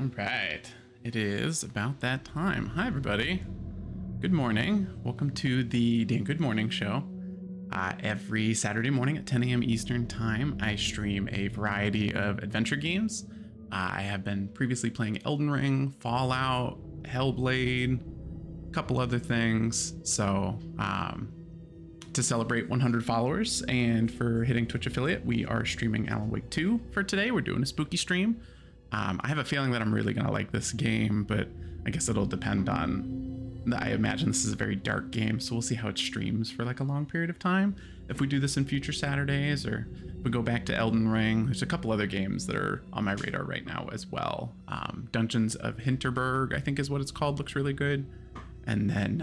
All right, it is about that time. Hi, everybody. Good morning. Welcome to the Dan Good Morning Show. Every Saturday morning at 10 a.m. Eastern Time, I stream a variety of adventure games. I have been previously playing Elden Ring, Fallout, Hellblade, a couple other things. So to celebrate 100 followers and for hitting Twitch affiliate, we are streaming Alan Wake 2 for today. We're doing a spooky stream. I have a feeling that I'm really gonna like this game, but I guess it'll depend on, I imagine this is a very dark game, so we'll see how it streams for like a long period of time. If we do this in future Saturdays, or if we go back to Elden Ring, there's a couple other games that are on my radar right now as well. Dungeons of Hinterberg, I think is what it's called, looks really good. And then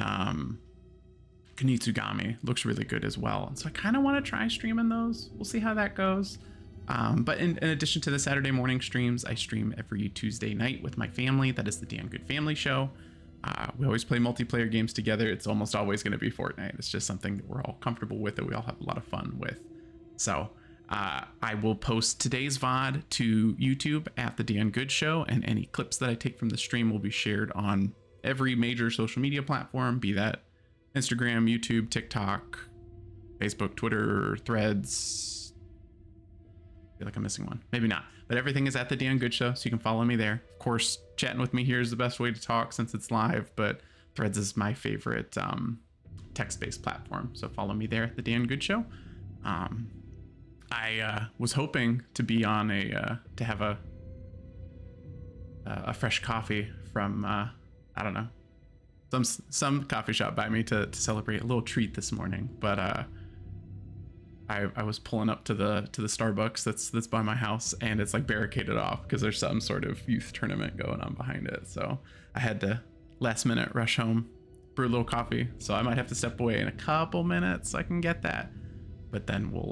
Kunitsu-Gami looks really good as well. And so I kind of want to try streaming those. We'll see how that goes. But in addition to the Saturday morning streams, I stream every Tuesday night with my family. That is the Dan Good Family Show. We always play multiplayer games together. It's almost always going to be Fortnite. It's just something that we're all comfortable with, that we all have a lot of fun with. So I will post today's VOD to YouTube at the Dan Good Show, and any clips that I take from the stream will be shared on every major social media platform, be that Instagram, YouTube, TikTok, Facebook, Twitter, Threads. Feel like I'm missing one, maybe not, but everything is at the Dan Good Show, so you can follow me there. Of course, chatting with me here is the best way to talk since it's live, but Threads is my favorite text-based platform, so follow me there at the Dan Good Show. I was hoping to be on a to have a fresh coffee from I don't know, some coffee shop by me to celebrate a little treat this morning, but I was pulling up to the Starbucks that's by my house, and it's like barricaded off because there's some sort of youth tournament going on behind it. So I had to last minute rush home, brew a little coffee. So I might have to step away in a couple minutes so I can get that. But then we'll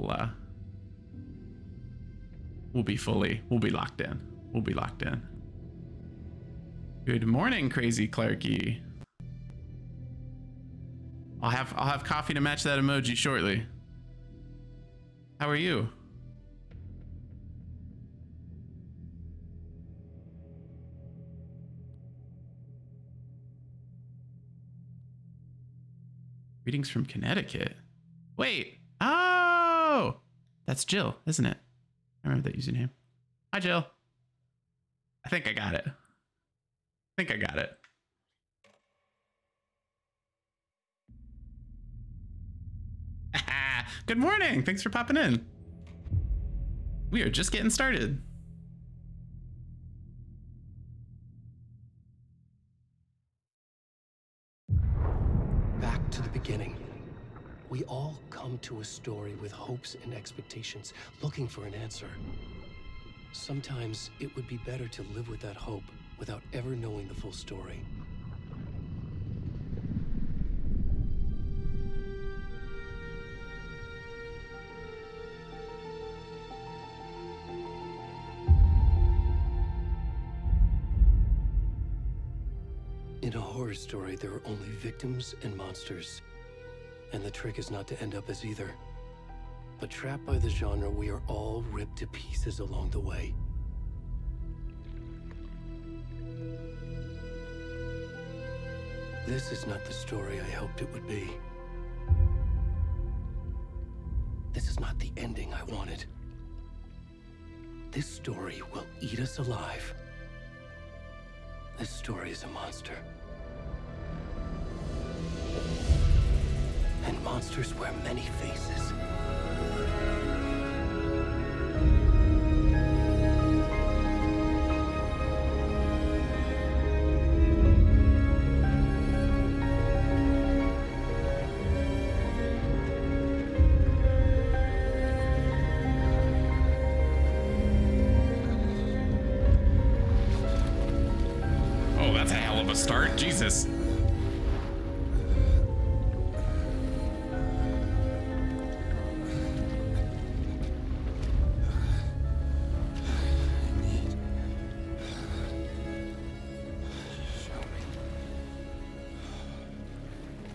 be locked in. We'll be locked in. Good morning, Crazy Clarky. I'll have coffee to match that emoji shortly. How are you? Greetings from Connecticut. Wait. Oh, that's Jill, isn't it? I remember that username. Hi, Jill. I think I got it. I think I got it. Good morning. Thanks for popping in. We are just getting started. Back to the beginning. We all come to a story with hopes and expectations, looking for an answer. Sometimes it would be better to live with that hope without ever knowing the full story. In a horror story, there are only victims and monsters, and the trick is not to end up as either. But trapped by the genre, we are all ripped to pieces along the way. This is not the story I hoped it would be. This is not the ending I wanted. This story will eat us alive. This story is a monster. And monsters wear many faces. Start, Jesus.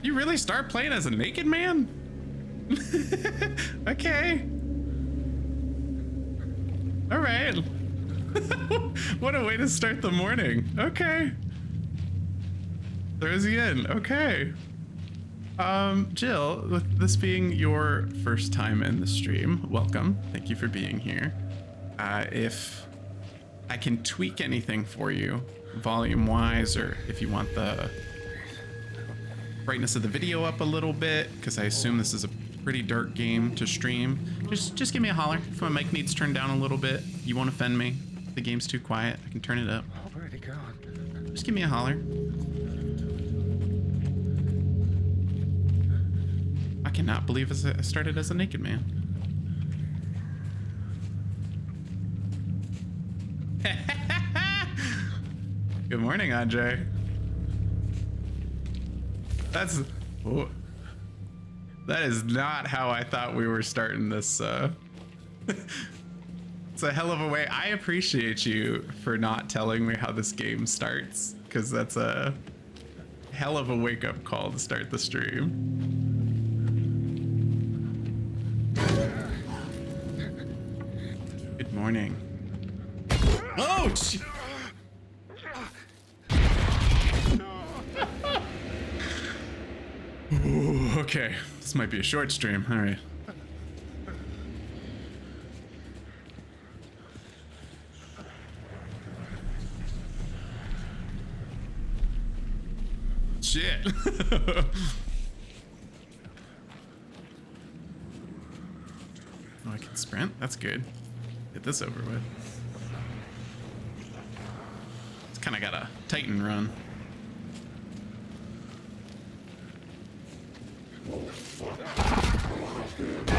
You really start playing as a naked man? Okay. All right. What a way to start the morning. Okay. Throws you in. Okay. Jill, with this being your first time in the stream, welcome. Thank you for being here. If I can tweak anything for you, volume-wise, or if you want the brightness of the video up a little bit, because I assume this is a pretty dark game to stream, just give me a holler. If my mic needs turned down a little bit, you won't offend me. If the game's too quiet, I can turn it up. Oh, where'd it go? Just give me a holler. I cannot believe I started as a naked man. Good morning, Andre. That's... Oh, that is not how I thought we were starting this. It's a hell of a way. I appreciate you for not telling me how this game starts, because that's a hell of a wake-up call to start the stream. Good morning. Oh, gee. Ooh, okay, this might be a short stream. All right. Shit. Oh, I can sprint? That's good. Get this over with. It's kind of got a Titan run.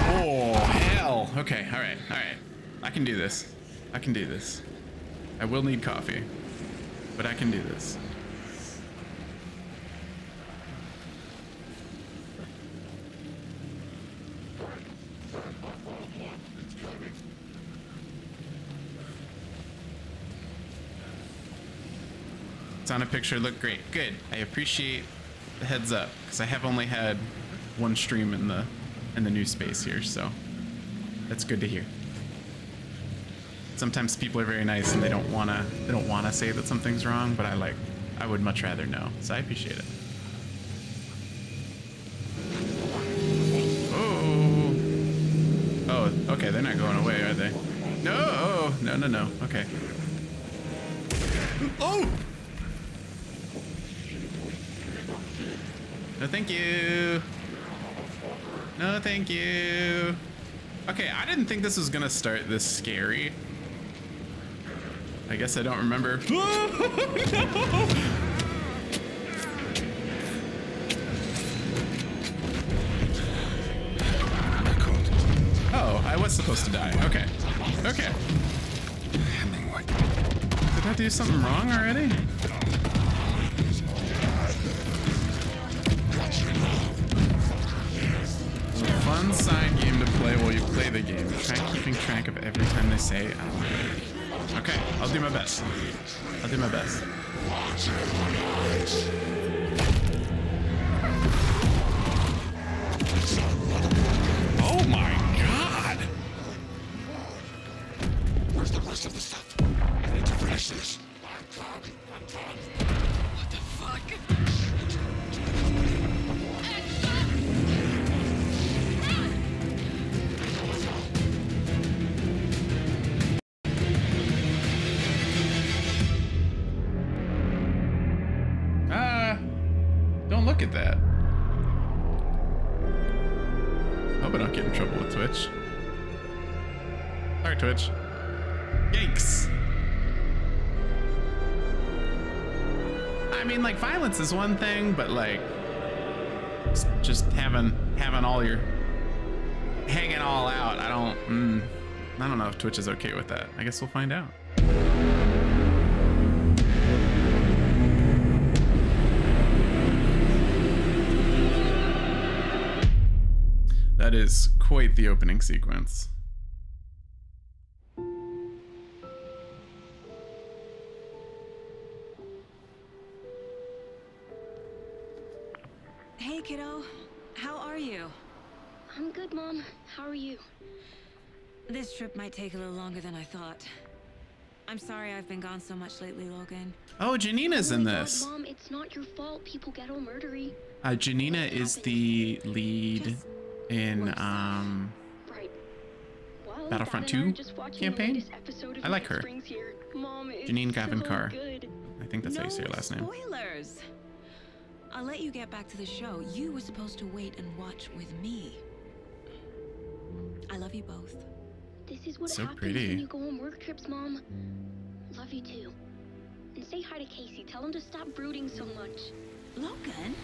Oh, hell. Okay, all right, all right. I can do this. I can do this. I will need coffee, but I can do this. It's on a picture, look great. Good. I appreciate the heads up, because I have only had one stream in the new space here, so that's good to hear. Sometimes people are very nice and they don't wanna say that something's wrong, but I would much rather know. So I appreciate it. Oh. Oh, okay, they're not going away, are they? No, no, no, no. Okay. Oh! No, thank you. No, thank you. Okay, I didn't think this was gonna start this scary. I guess I don't remember. Oh, no. Oh, I was supposed to die. Okay. Okay. Did I do something wrong already? Fun side game to play while you play the game. Try keeping track of every time they say Alan. Okay, I'll do my best. I'll do my best. Oh my god! Where's the rest of the stuff? I need to finish this. What the fuck? Look at that. Hope I don't get in trouble with Twitch. Sorry, Twitch. Yikes. I mean, like, violence is one thing, but like, just having all your hanging all out. I don't know if Twitch is okay with that. I guess we'll find out. That is quite the opening sequence. Hey, kiddo. How are you? I'm good, Mom. How are you? This trip might take a little longer than I thought. I'm sorry I've been gone so much lately, Logan. Oh, Janina's in this. God, Mom, it's not your fault. People get all murdery. Janina is the lead in Battlefront 2 campaign. I like her. Mom, Janina Gavankar. I think that's how you say her last name. Spoilers. I'll let you get back to the show. You were supposed to wait and watch with me. I love you both. This is what happens when you go on work trips, Mom. Love you too. And say hi to Casey. Tell him to stop brooding so much. Logan?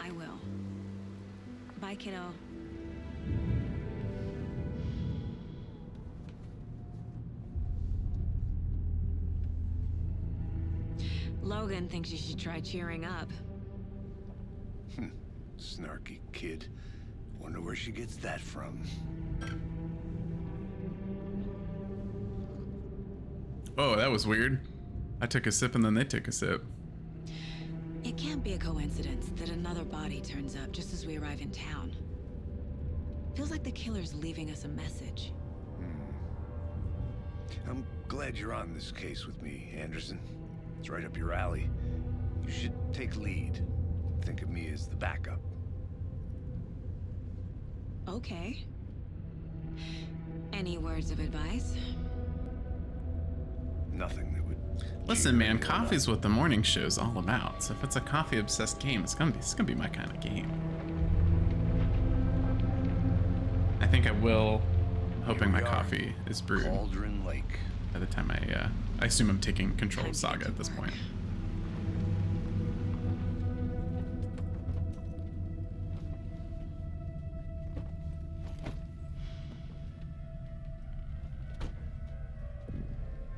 I will. Bye, kiddo. Logan thinks you should try cheering up. Snarky kid. Wonder where she gets that from. Oh, that was weird. I took a sip and then they took a sip. It can't be a coincidence that another body turns up just as we arrive in town. Feels like the killer's leaving us a message. I'm glad you're on this case with me, Anderson. It's right up your alley. You should take lead. Think of me as the backup. Okay. Any words of advice? Nothing that would... Listen, man, coffee's what the morning show's all about. So if it's a coffee-obsessed game, it's gonna be my kind of game. I think I will, hoping my coffee is brewed. Cauldron Lake. By the time I assume I'm taking control of Saga at this point.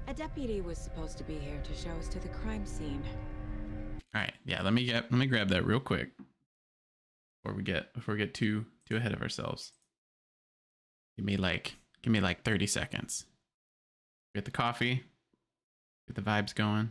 A deputy was supposed to be here to show us to the crime scene. All right, yeah, let me grab that real quick before we get too ahead of ourselves. Give me like 30 seconds. Get the coffee, get the vibes going.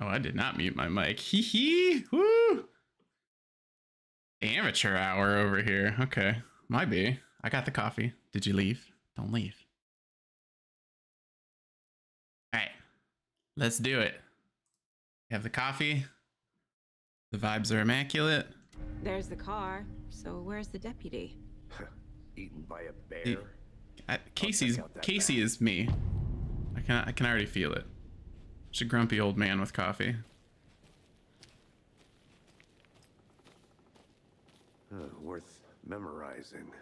Oh, I did not mute my mic. Hee hee. Woo. Amateur hour over here. Okay. Might be. I got the coffee. Did you leave? Don't leave. All right. Let's do it. We have the coffee. The vibes are immaculate. There's the car. So where's the deputy? Eaten by a bear. Casey is me. I can already feel it. It's a grumpy old man with coffee. Worth memorizing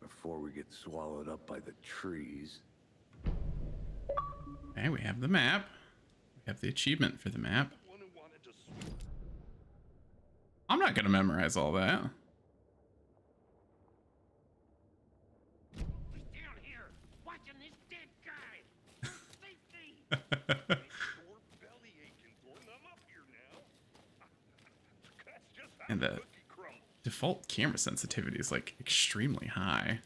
before we get swallowed up by the trees. Okay, we have the map. We have the achievement for the map. I'm not gonna memorize all that. He's down here watching this dead guy. Safety. And the default camera sensitivity is like extremely high.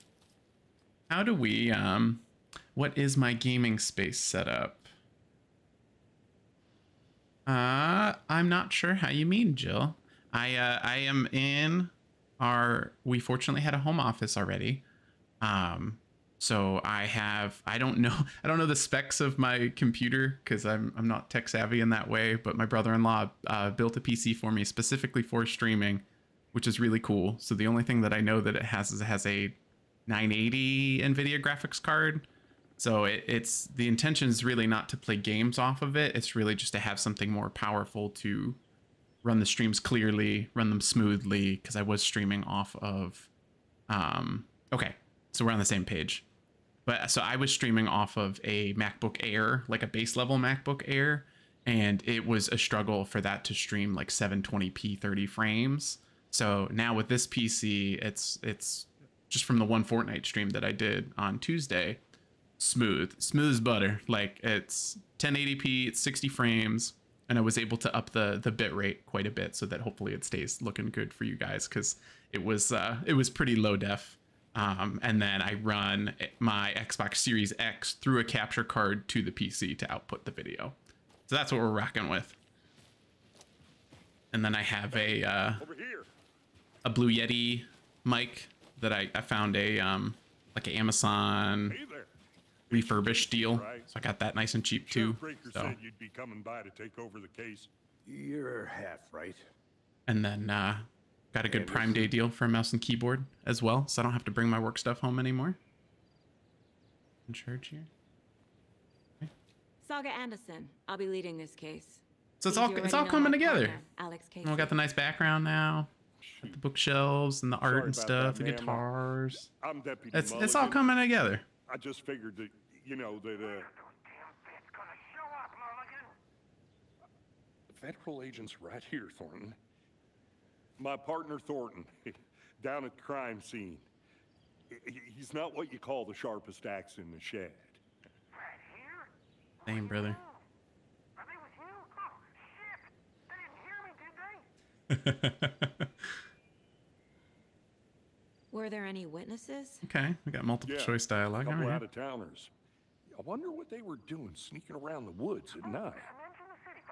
How do we, what is my gaming space setup? I'm not sure how you mean, Jill. I am in we fortunately had a home office already. So I don't know the specs of my computer because I'm not tech savvy in that way, but my brother-in-law built a PC for me specifically for streaming, which is really cool. So the only thing that I know that it has is it has a 980 NVIDIA graphics card. So it's the intention is really not to play games off of it. It's really just to have something more powerful to run the streams clearly, run them smoothly, because I was streaming off of... okay, so we're on the same page. But so I was streaming off of a MacBook Air, like a base level MacBook Air, and it was a struggle for that to stream like 720p 30 frames. So now with this PC, it's just from the one Fortnite stream that I did on Tuesday, smooth as butter. Like it's 1080p, it's 60 frames, and I was able to up the bit rate quite a bit so that hopefully it stays looking good for you guys, because it was pretty low def. And then I run my Xbox Series X through a capture card to the PC to output the video. So that's what we're rocking with. And then I have a Blue Yeti mic that I found a like an Amazon refurbished deal. So I got that nice and cheap too. So. You're half right. And then got a good Prime Day deal for a mouse and keyboard as well, so I don't have to bring my work stuff home anymore. In charge here. Okay. Saga Anderson, I'll be leading this case. So it's all coming together. Alex Casey. We got the nice background now, got the bookshelves and the art and stuff, the guitars. I'm Deputy Mulligan. It's all coming together. I just figured that that federal agents right here, Thornton. My partner Thornton, down at the crime scene. He's not what you call the sharpest axe in the shed. Right here? Damn, brother. Are they with you? Oh, shit! They didn't hear me, did they? Were there any witnesses? Okay, we got multiple choice dialogue. A couple out-of-towners. I wonder what they were doing, sneaking around the woods at night.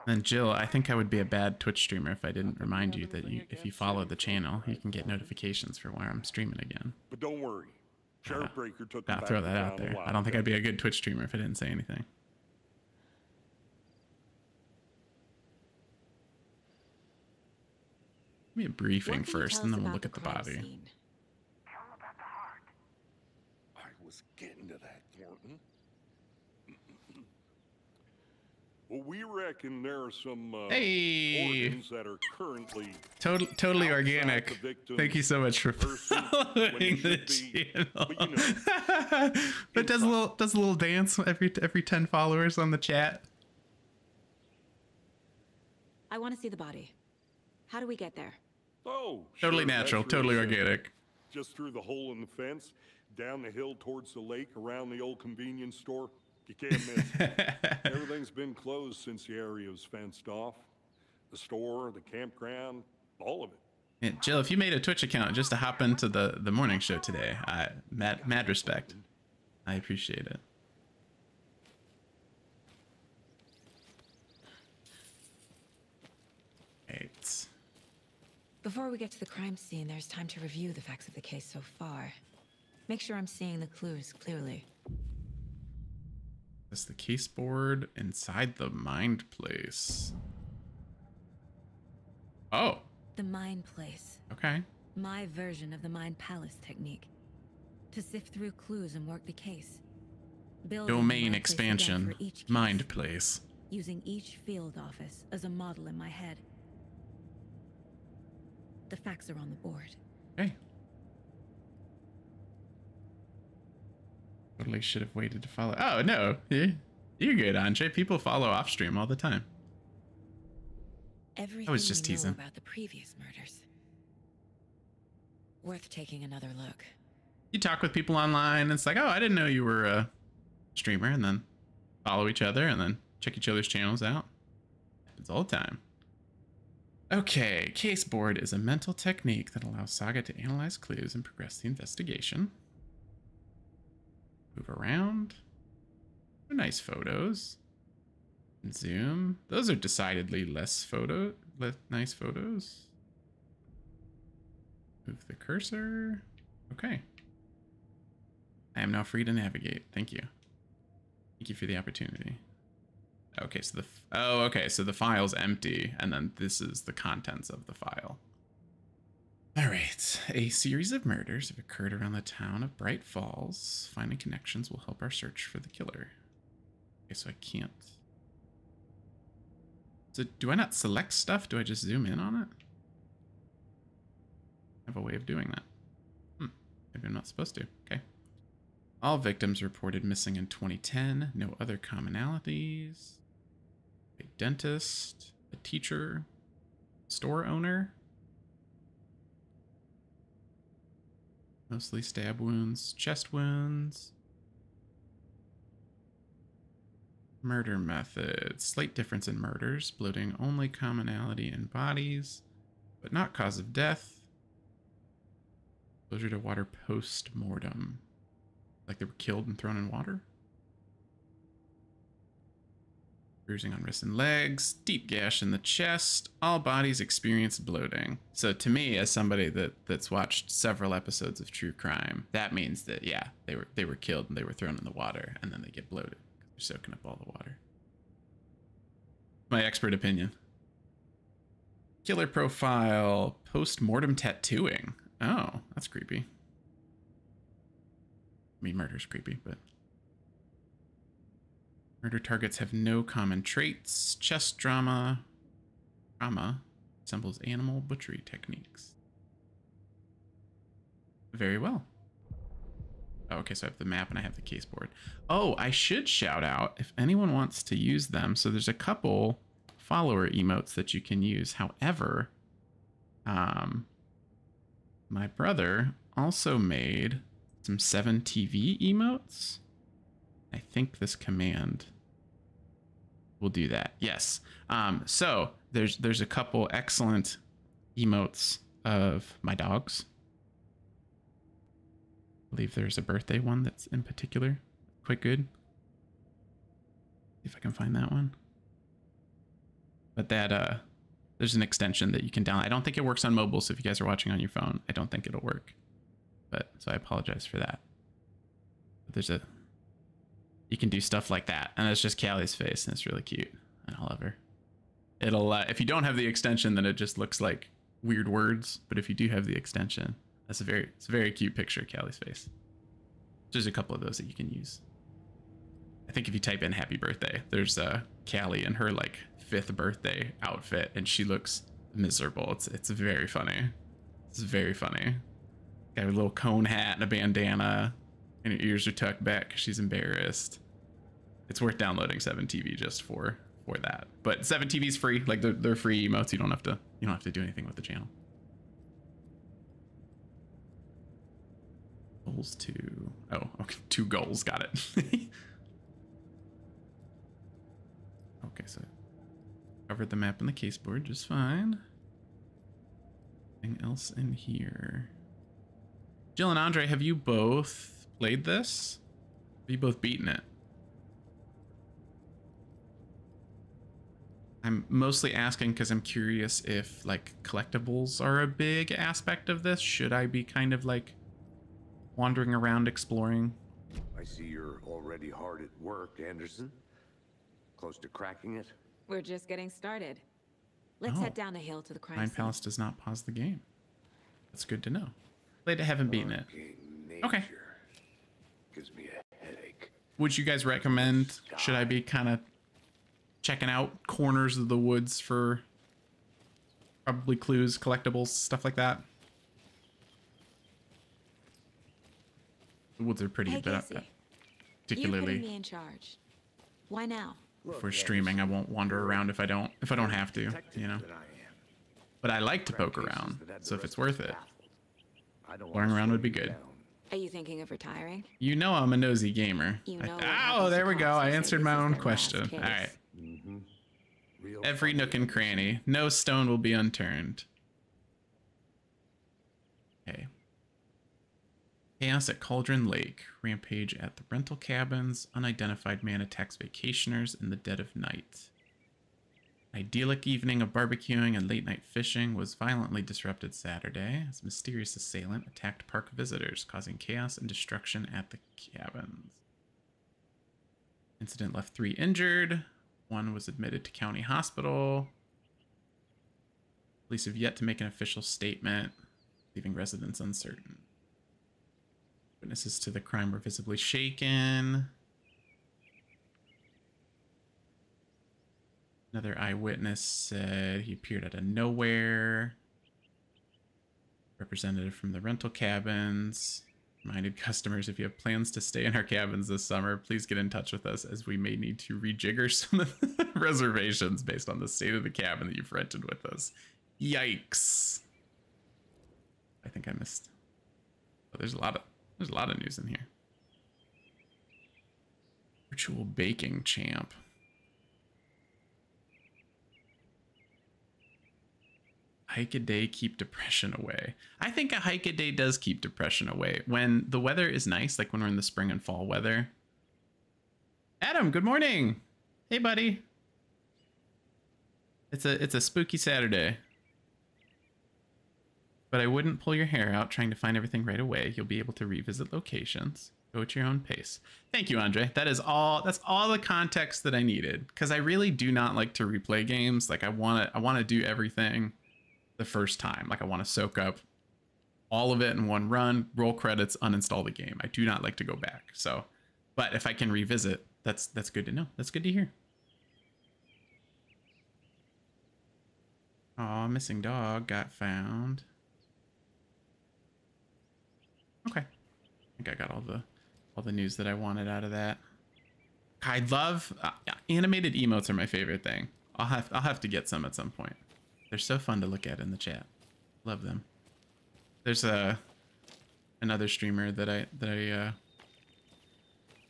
And Jill, I think I would be a bad Twitch streamer if I didn't remind you that if you follow the channel, you can get notifications for where I'm streaming again. But don't worry. Sheriff Breaker took I'll throw that out there. I don't think I'd be a good Twitch streamer if I didn't say anything. Give me a briefing first, and then we'll look at the body. Tell them about the heart. I was getting to that, Thornton. Well, we reckon there are some organs that are currently totally organic. Thank you so much for following the channel. But does a little dance every 10 followers on the chat. I want to see the body. How do we get there? Oh, totally natural, totally organic. Just through the hole in the fence, down the hill towards the lake, around the old convenience store. You can't miss it. Everything's been closed since the area was fenced off. The store, the campground, all of it. Yeah, Jill, if you made a Twitch account just to hop into the morning show today, mad respect. I appreciate it. Right. Before we get to the crime scene, there's time to review the facts of the case so far. Make sure I'm seeing the clues clearly. That's the case board inside the mind place. Oh. The mind place. Okay. My version of the mind palace technique. To sift through clues and work the case. Build domain expansion. Mind place. Using each field office as a model in my head. The facts are on the board. Okay. Totally should have waited to follow. Oh, no. You're good, Andre. People follow off stream all the time. Everything I was just teasing. About the previous murders. Worth taking another look. You talk with people online, and it's like, oh, I didn't know you were a streamer, and then follow each other, and then check each other's channels out. Happens all the time. Okay, case board is a mental technique that allows Saga to analyze clues and progress the investigation. Move around. Nice photos. Zoom. Those are decidedly less nice photos. Move the cursor. Okay. I am now free to navigate. Thank you. Thank you for the opportunity. Okay, so the... Oh, okay, so the file's empty, and then this is the contents of the file. All right. A series of murders have occurred around the town of Bright Falls. Finding connections will help our search for the killer. Okay, so I can't... So do I not select stuff? Do I just zoom in on it? I have a way of doing that. Hmm. Maybe I'm not supposed to. Okay. All victims reported missing in 2010. No other commonalities. A dentist, a teacher, store owner. Mostly stab wounds, chest wounds. Murder method. Slight difference in murders, bloating only commonality in bodies, but not cause of death. Exposure to water post-mortem. Like they were killed and thrown in water? Bruising on wrists and legs, deep gash in the chest, all bodies experience bloating. So to me, as somebody that's watched several episodes of true crime, that means that, yeah, they were killed and they were thrown in the water, and then they get bloated because they're soaking up all the water. My expert opinion. Killer profile, post-mortem tattooing. Oh, that's creepy. I mean, murder's creepy, but... Murder targets have no common traits. Chest trauma resembles animal butchery techniques. Very well. Oh, okay, so I have the map and I have the case board. Oh, I should shout out if anyone wants to use them. So there's a couple follower emotes that you can use. However, my brother also made some 7TV emotes. I think this command will do that. Yes. So there's a couple excellent emotes of my dogs. I believe there's a birthday one that's in particular quite good. See if I can find that one. But that there's an extension that you can download. I don't think it works on mobile, so if you guys are watching on your phone, I don't think it'll work. But so I apologize for that. But there's a, you can do stuff like that, and it's just Callie's face, and it's really cute, and I love her. It'll if you don't have the extension, then it just looks like weird words. But if you do have the extension, that's a very cute picture of Callie's face. There's a couple of those that you can use. I think if you type in "happy birthday," there's Callie in her like 5th birthday outfit, and she looks miserable. It's very funny. It's very funny. Got a little cone hat and a bandana, and her ears are tucked back because she's embarrassed. It's worth downloading 7TV just for that. But 7TV's free, like they're free emotes. You don't have to do anything with the channel. Goals 2. Oh, okay, 2 goals. Got it. Okay, so covered the map and the case board just fine. Anything else in here? Jill and Andre, have you both played this? Have you both beaten it? I'm mostly asking because I'm curious if, like, collectibles are a big aspect of this. Should I be kind of, like, wandering around exploring? I see you're already hard at work, Anderson. Close to cracking it? We're just getting started. Let's head down the hill to the crime scene. Mine Palace does not pause the game. That's good to know. I haven't beaten it. Okay. Gives me a headache. Would you guys recommend, should I be kind of checking out corners of the woods for probably clues, collectibles, stuff like that? The woods are pretty, but particularly you're putting me in charge. Why now? For streaming, I won't wander around if I don't have to, you know. But I like to poke around, so if it's worth it. Going around would be good. Are you thinking of retiring? You know I'm a nosy gamer. You know oh, there we go. I answered my own question. All right. Mm-hmm. Every nook and cranny. No stone will be unturned. Okay. Chaos at Cauldron Lake. Rampage at the rental cabins. Unidentified man attacks vacationers in the dead of night. Idyllic evening of barbecuing and late-night fishing was violently disrupted Saturday as a mysterious assailant attacked park visitors, causing chaos and destruction at the cabins. Incident left 3 injured. 1 was admitted to county hospital. Police have yet to make an official statement, leaving residents uncertain. Witnesses to the crime were visibly shaken. Another eyewitness said he appeared out of nowhere. Representative from the rental cabins reminded customers, if you have plans to stay in our cabins this summer, please get in touch with us as we may need to rejigger some of the reservations based on the state of the cabin that you've rented with us. Yikes. I think I missed. Oh, there's a lot of news in here. Virtual baking champ. Hike a day, keep depression away. I think a hike a day does keep depression away when the weather is nice, like when we're in the spring and fall weather. Adam, good morning. Hey, buddy. It's a spooky Saturday. But I wouldn't pull your hair out trying to find everything right away. You'll be able to revisit locations. Go at your own pace. Thank you, Andre. That's all the context that I needed, because I really do not like to replay games. Like I wanna do everything the first time. Like I want to soak up all of it in one run, roll credits, uninstall the game. I do not like to go back. So, but if I can revisit, that's good to know. That's good to hear. Aw, missing dog got found. Okay. I think I got all the news that I wanted out of that. I love animated emotes are my favorite thing. I'll have to get some at some point. They're so fun to look at in the chat. Love them. There's another streamer that I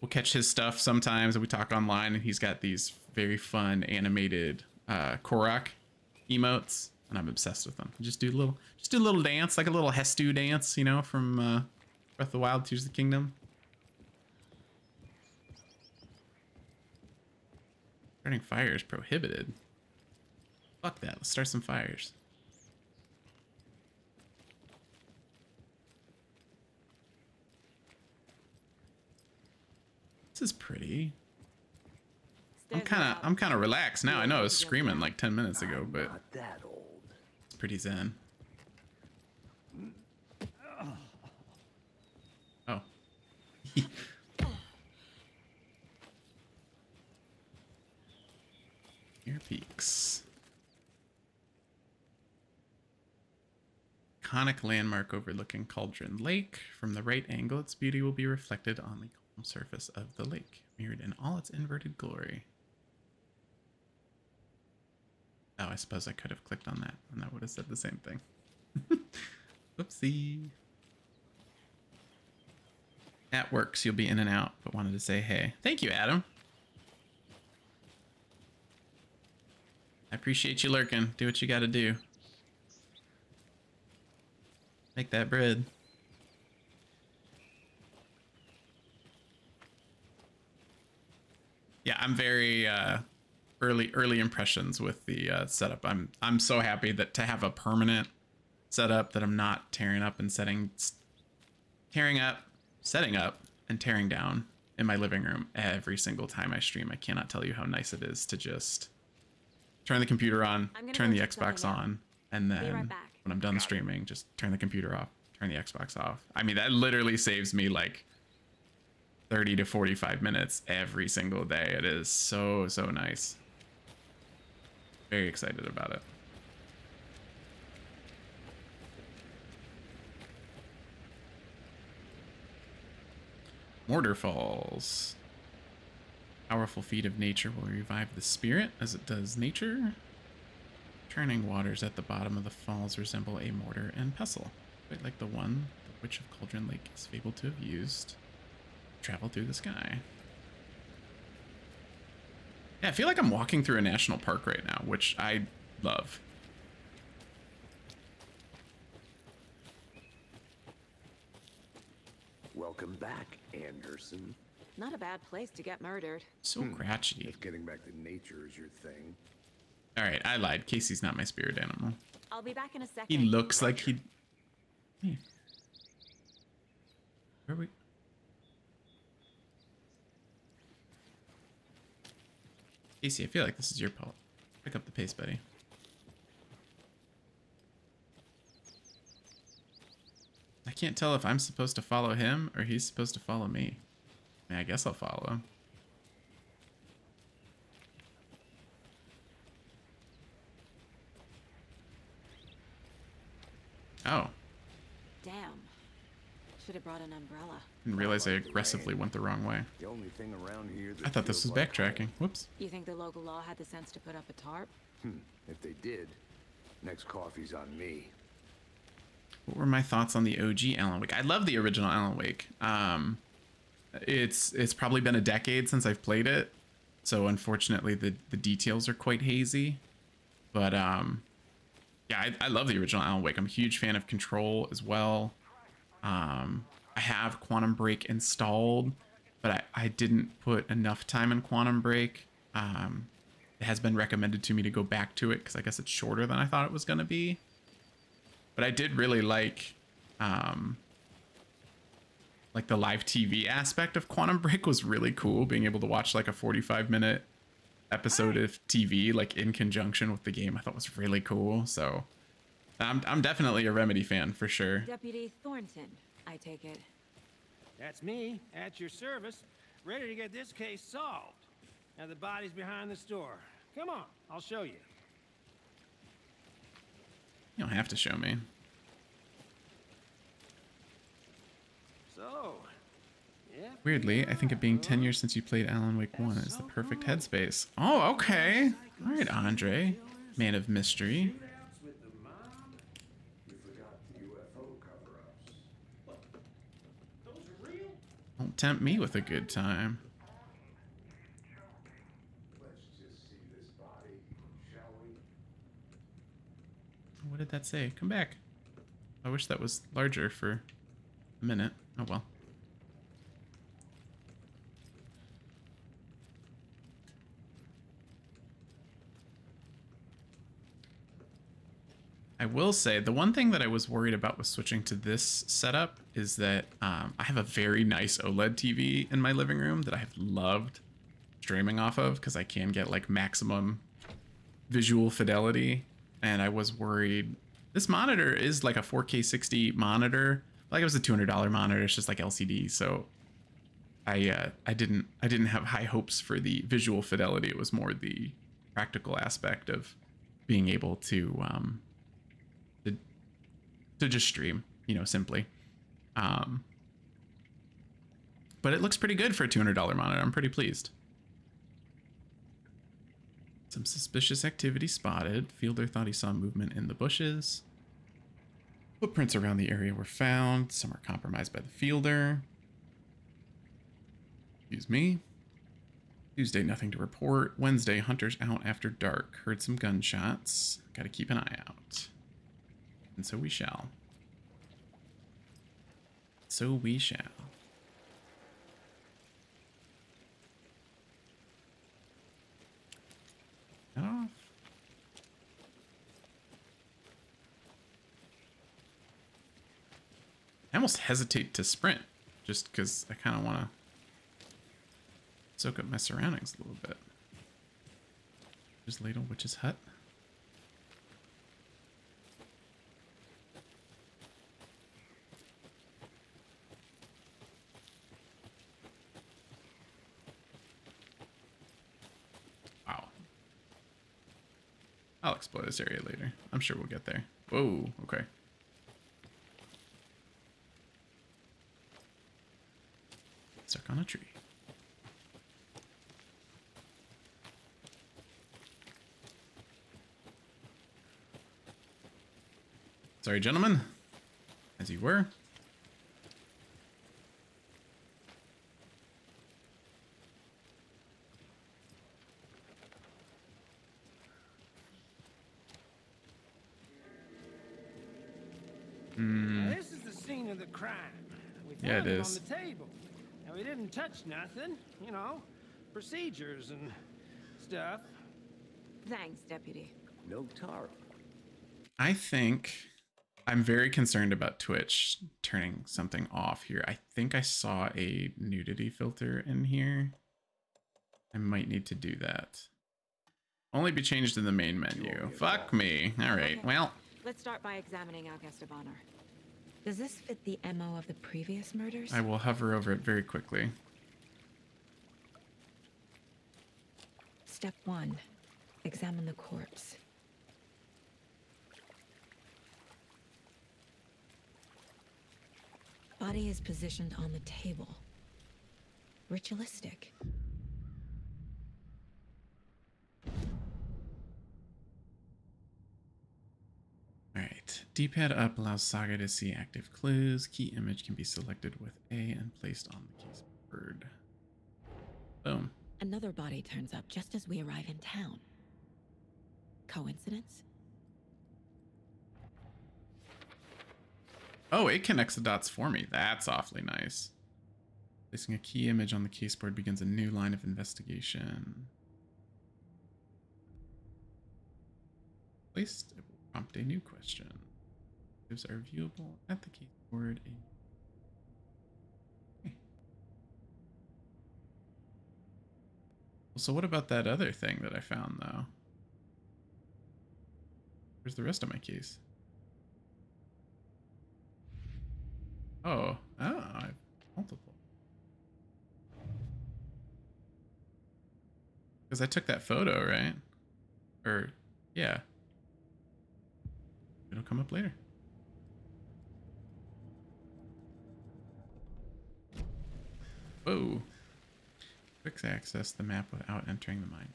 will catch his stuff sometimes, and we talk online, and he's got these very fun animated Korok emotes, and I'm obsessed with them. I just do a little dance, like a little Hestu dance, you know, from Breath of the Wild, Tears of the Kingdom. Starting fire is prohibited. Fuck that. Let's start some fires. This is pretty. I'm kind of relaxed now. I know I was screaming like 10 minutes ago, but it's pretty zen. Oh. Ear peaks. Iconic landmark overlooking Cauldron Lake. From the right angle, its beauty will be reflected on the calm surface of the lake, mirrored in all its inverted glory. Oh, I suppose I could have clicked on that, and that would have said the same thing. Oopsie. At works, you'll be in and out, but wanted to say hey. Thank you, Adam. I appreciate you lurking. Do what you gotta do. Make that bread. Yeah, I'm very early impressions with the setup. I'm so happy that to have a permanent setup that I'm not tearing up, setting up, and tearing down in my living room every single time I stream. I cannot tell you how nice it is to just turn the computer on, turn the Xbox on, and then when I'm done streaming, just turn the computer off, turn the Xbox off. I mean, that literally saves me like 30 to 45 minutes every single day. It is so, so nice. Very excited about it. Mortar Falls. Powerful feat of nature will revive the spirit as it does nature. Turning waters at the bottom of the falls resemble a mortar and pestle, quite like the one the Witch of Cauldron Lake is fabled to have used to travel through the sky. Yeah, I feel like I'm walking through a national park right now, which I love. Welcome back, Anderson. Not a bad place to get murdered. So gratchy. If getting back to nature is your thing. All right, I lied. Casey's not my spirit animal. I'll be back in a second. He looks like he... Hey. Where are we? Casey, I feel like this is your fault. Pick up the pace, buddy. I can't tell if I'm supposed to follow him or he's supposed to follow me. I mean, I guess I'll follow him. Oh. Damn. Should have brought an umbrella. Didn't realize I aggressively went the wrong way. The only thing around here that I thought this was backtracking. Whoops. You think the local law had the sense to put up a tarp? If they did, next coffee's on me. What were my thoughts on the OG Alan Wake? I love the original Alan Wake. It's probably been a decade since I've played it, so unfortunately the details are quite hazy. But yeah, I love the original Alan Wake. I'm a huge fan of Control as well. I have Quantum Break installed, but I didn't put enough time in Quantum Break. It has been recommended to me to go back to it because I guess it's shorter than I thought it was going to be. But I did really like the live TV aspect of Quantum Break was really cool. Being able to watch like a 45-minute episode of TV like in conjunction with the game, I thought was really cool. So I'm definitely a Remedy fan for sure. Deputy Thornton, I take it. That's me, at your service, ready to get this case solved. Now the body's behind this door. Come on, I'll show you. You don't have to show me. So, yeah. Weirdly, I think it being 10 years since you played Alan Wake 1 is the perfect headspace. Oh, okay. All right, Andre, man of mystery. Don't tempt me with a good time. What did that say? Come back. I wish that was larger for a minute. Oh well. I will say, the one thing that I was worried about with switching to this setup is that I have a very nice OLED TV in my living room that I have loved streaming off of because I can get like maximum visual fidelity. And I was worried, this monitor is like a 4K 60 monitor. Like it was a $200 monitor, it's just like LCD. So I didn't have high hopes for the visual fidelity. It was more the practical aspect of being able to just stream, you know, simply. But it looks pretty good for a $200 monitor. I'm pretty pleased. Some suspicious activity spotted. Fielder thought he saw movement in the bushes. Footprints around the area were found. Some are compromised by the fielder. Excuse me. Tuesday, nothing to report. Wednesday, hunters out after dark. Heard some gunshots. Gotta keep an eye out. And so we shall. So we shall. Off. I almost hesitate to sprint just because I kind of want to soak up my surroundings a little bit. Just ladle witch's hut. I'll explore this area later. I'm sure we'll get there. Whoa, okay. Stuck on a tree. Sorry, gentlemen. As you were. Yeah, it is. On the table. Now, we didn't touch nothing, you know, procedures and stuff. Thanks, Deputy. No tar. I think I'm very concerned about Twitch turning something off here. I think I saw a nudity filter in here. I might need to do that. Only be changed in the main menu. Fuck me. All right, okay. Well. Let's start by examining our guest of honor. Does this fit the MO of the previous murders? I will hover over it very quickly. Step 1. Examine the corpse. Body is positioned on the table. Ritualistic. Alright, D-pad up allows Saga to see active clues. Key image can be selected with A and placed on the case board. Boom. Another body turns up just as we arrive in town. Coincidence? Oh, it connects the dots for me. That's awfully nice. Placing a key image on the case board begins a new line of investigation. Placed... a new question. Those are viewable at the keyboard. Okay. Well, so what about that other thing that I found though? Where's the rest of my keys? Oh, I have multiple. Because I took that photo, right? Or, yeah. It'll come up later. Whoa. Quick access the map without entering the mine.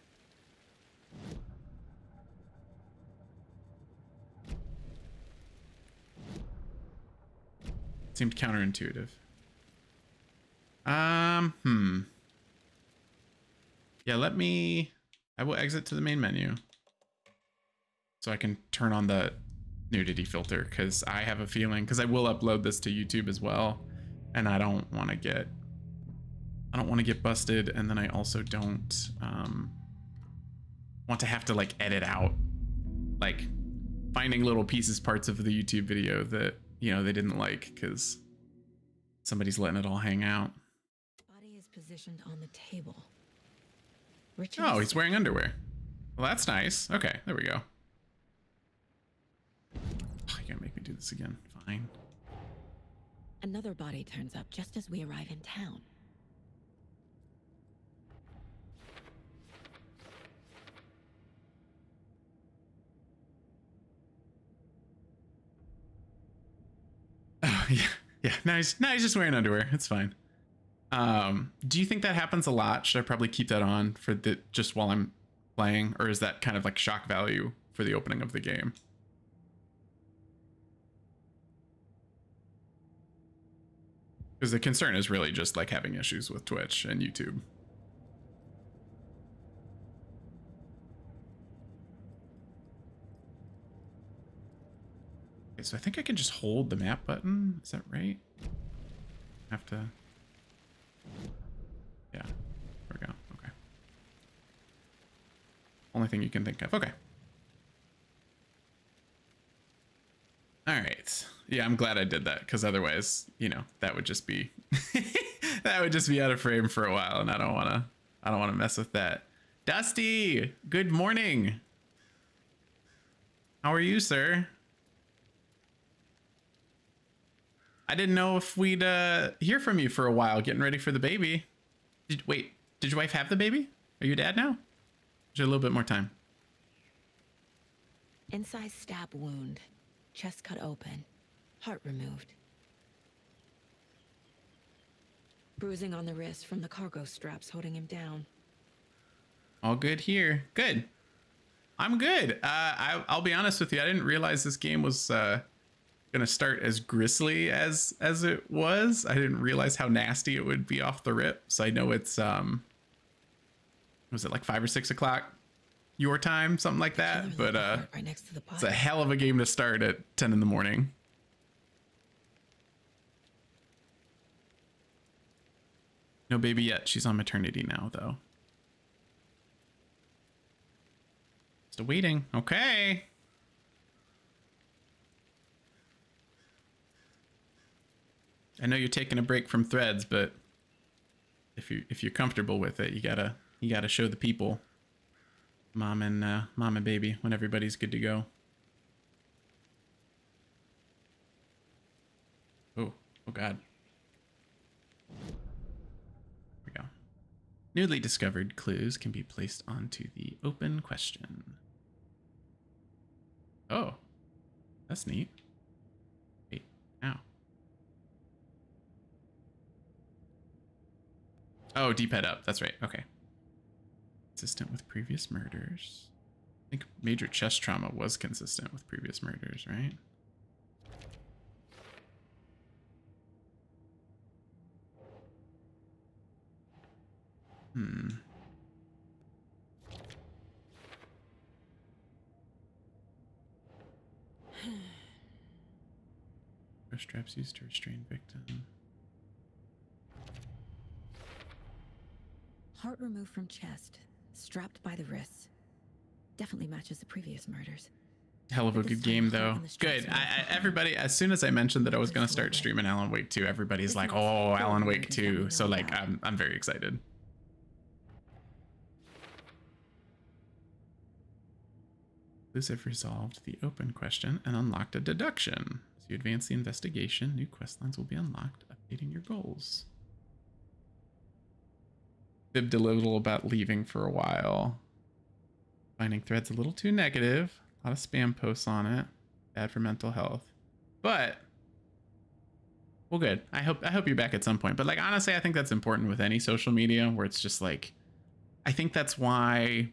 It seemed counterintuitive. Yeah, I will exit to the main menu so I can turn on the nudity filter, because I have a feeling, because I will upload this to YouTube as well, and I don't want to get busted, and then I also don't want to have to like edit out, like finding little pieces, parts of the YouTube video that, you know, they didn't like because somebody's letting it all hang out. Body is positioned on the table. Oh, he's wearing underwear. Well, that's nice. Okay, there we go. You gotta make me do this again. Fine. Another body turns up just as we arrive in town. Oh yeah, yeah. Now he's just wearing underwear. It's fine. Do you think that happens a lot? Should I probably keep that on for the just while I'm playing, or is that kind of like shock value for the opening of the game? Because the concern is really just like having issues with Twitch and YouTube. Okay, so I think I can just hold the map button. Is that right? Have to. Yeah, there we go. Okay. Only thing you can think of. Okay. All right. Yeah, I'm glad I did that, because otherwise, you know, that would just be out of frame for a while, and I don't wanna mess with that. Dusty, good morning. How are you, sir? I didn't know if we'd hear from you for a while, getting ready for the baby. Wait, did your wife have the baby? Are you a dad now? Just a little bit more time. Inside stab wound. Chest cut open, heart removed. Bruising on the wrist from the cargo straps holding him down. All good here. Good. I'm good. I'll be honest with you. I didn't realize this game was gonna start as grisly as it was. I didn't realize how nasty it would be off the rip. So I know it's was it like 5 or 6 o'clock? Your time, something like that, but right next to the pot. It's a hell of a game to start at 10 in the morning. No baby yet. She's on maternity now, though. Still waiting. Okay. I know you're taking a break from Threads, but if you're comfortable with it, you gotta show the people, mom and baby, when everybody's good to go. Oh God. Here we go. Newly discovered clues can be placed onto the open question. Oh, that's neat. Wait, ow. Oh, D-pad up. That's right. Okay. Consistent with previous murders. I think major chest trauma was consistent with previous murders, right? Hmm. Brush straps used to restrain victim. Heart removed from chest, strapped by the wrists. Definitely matches the previous murders. Hell of a good game, though. Good. Everybody, as soon as I mentioned that I was going to start streaming Alan Wake 2, everybody's like, oh, Alan Wake 2. So, like, I'm very excited. Clues have resolved the open question and unlocked a deduction. As you advance the investigation, new quest lines will be unlocked, updating your goals. Fibbed a little about leaving for a while. Finding Threads a little too negative. A lot of spam posts on it. Bad for mental health. But, well, good. I hope you're back at some point. But, like, honestly, I think that's important with any social media where it's just, like, I think that's why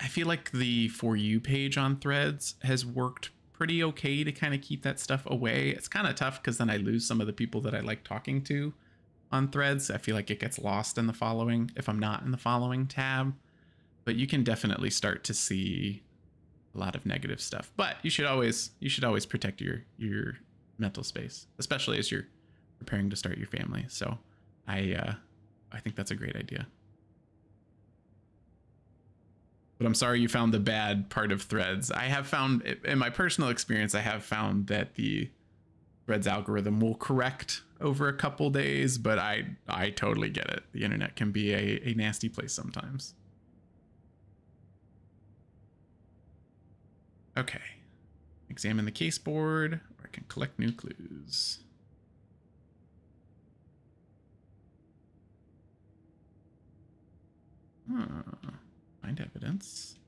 I feel like the For You page on Threads has worked pretty okay to kind of keep that stuff away. It's kind of tough because then I lose some of the people that I like talking to on Threads. I feel like it gets lost in the following if I'm not in the following tab, but you can definitely start to see a lot of negative stuff. But you should always protect your mental space, especially as you're preparing to start your family. So I think that's a great idea. But I'm sorry you found the bad part of Threads. I have found, in my personal experience, I have found that the Threads algorithm will correct over a couple days, but I totally get it. The internet can be a nasty place sometimes. Okay. Examine the case board, or I can collect new clues. Find evidence.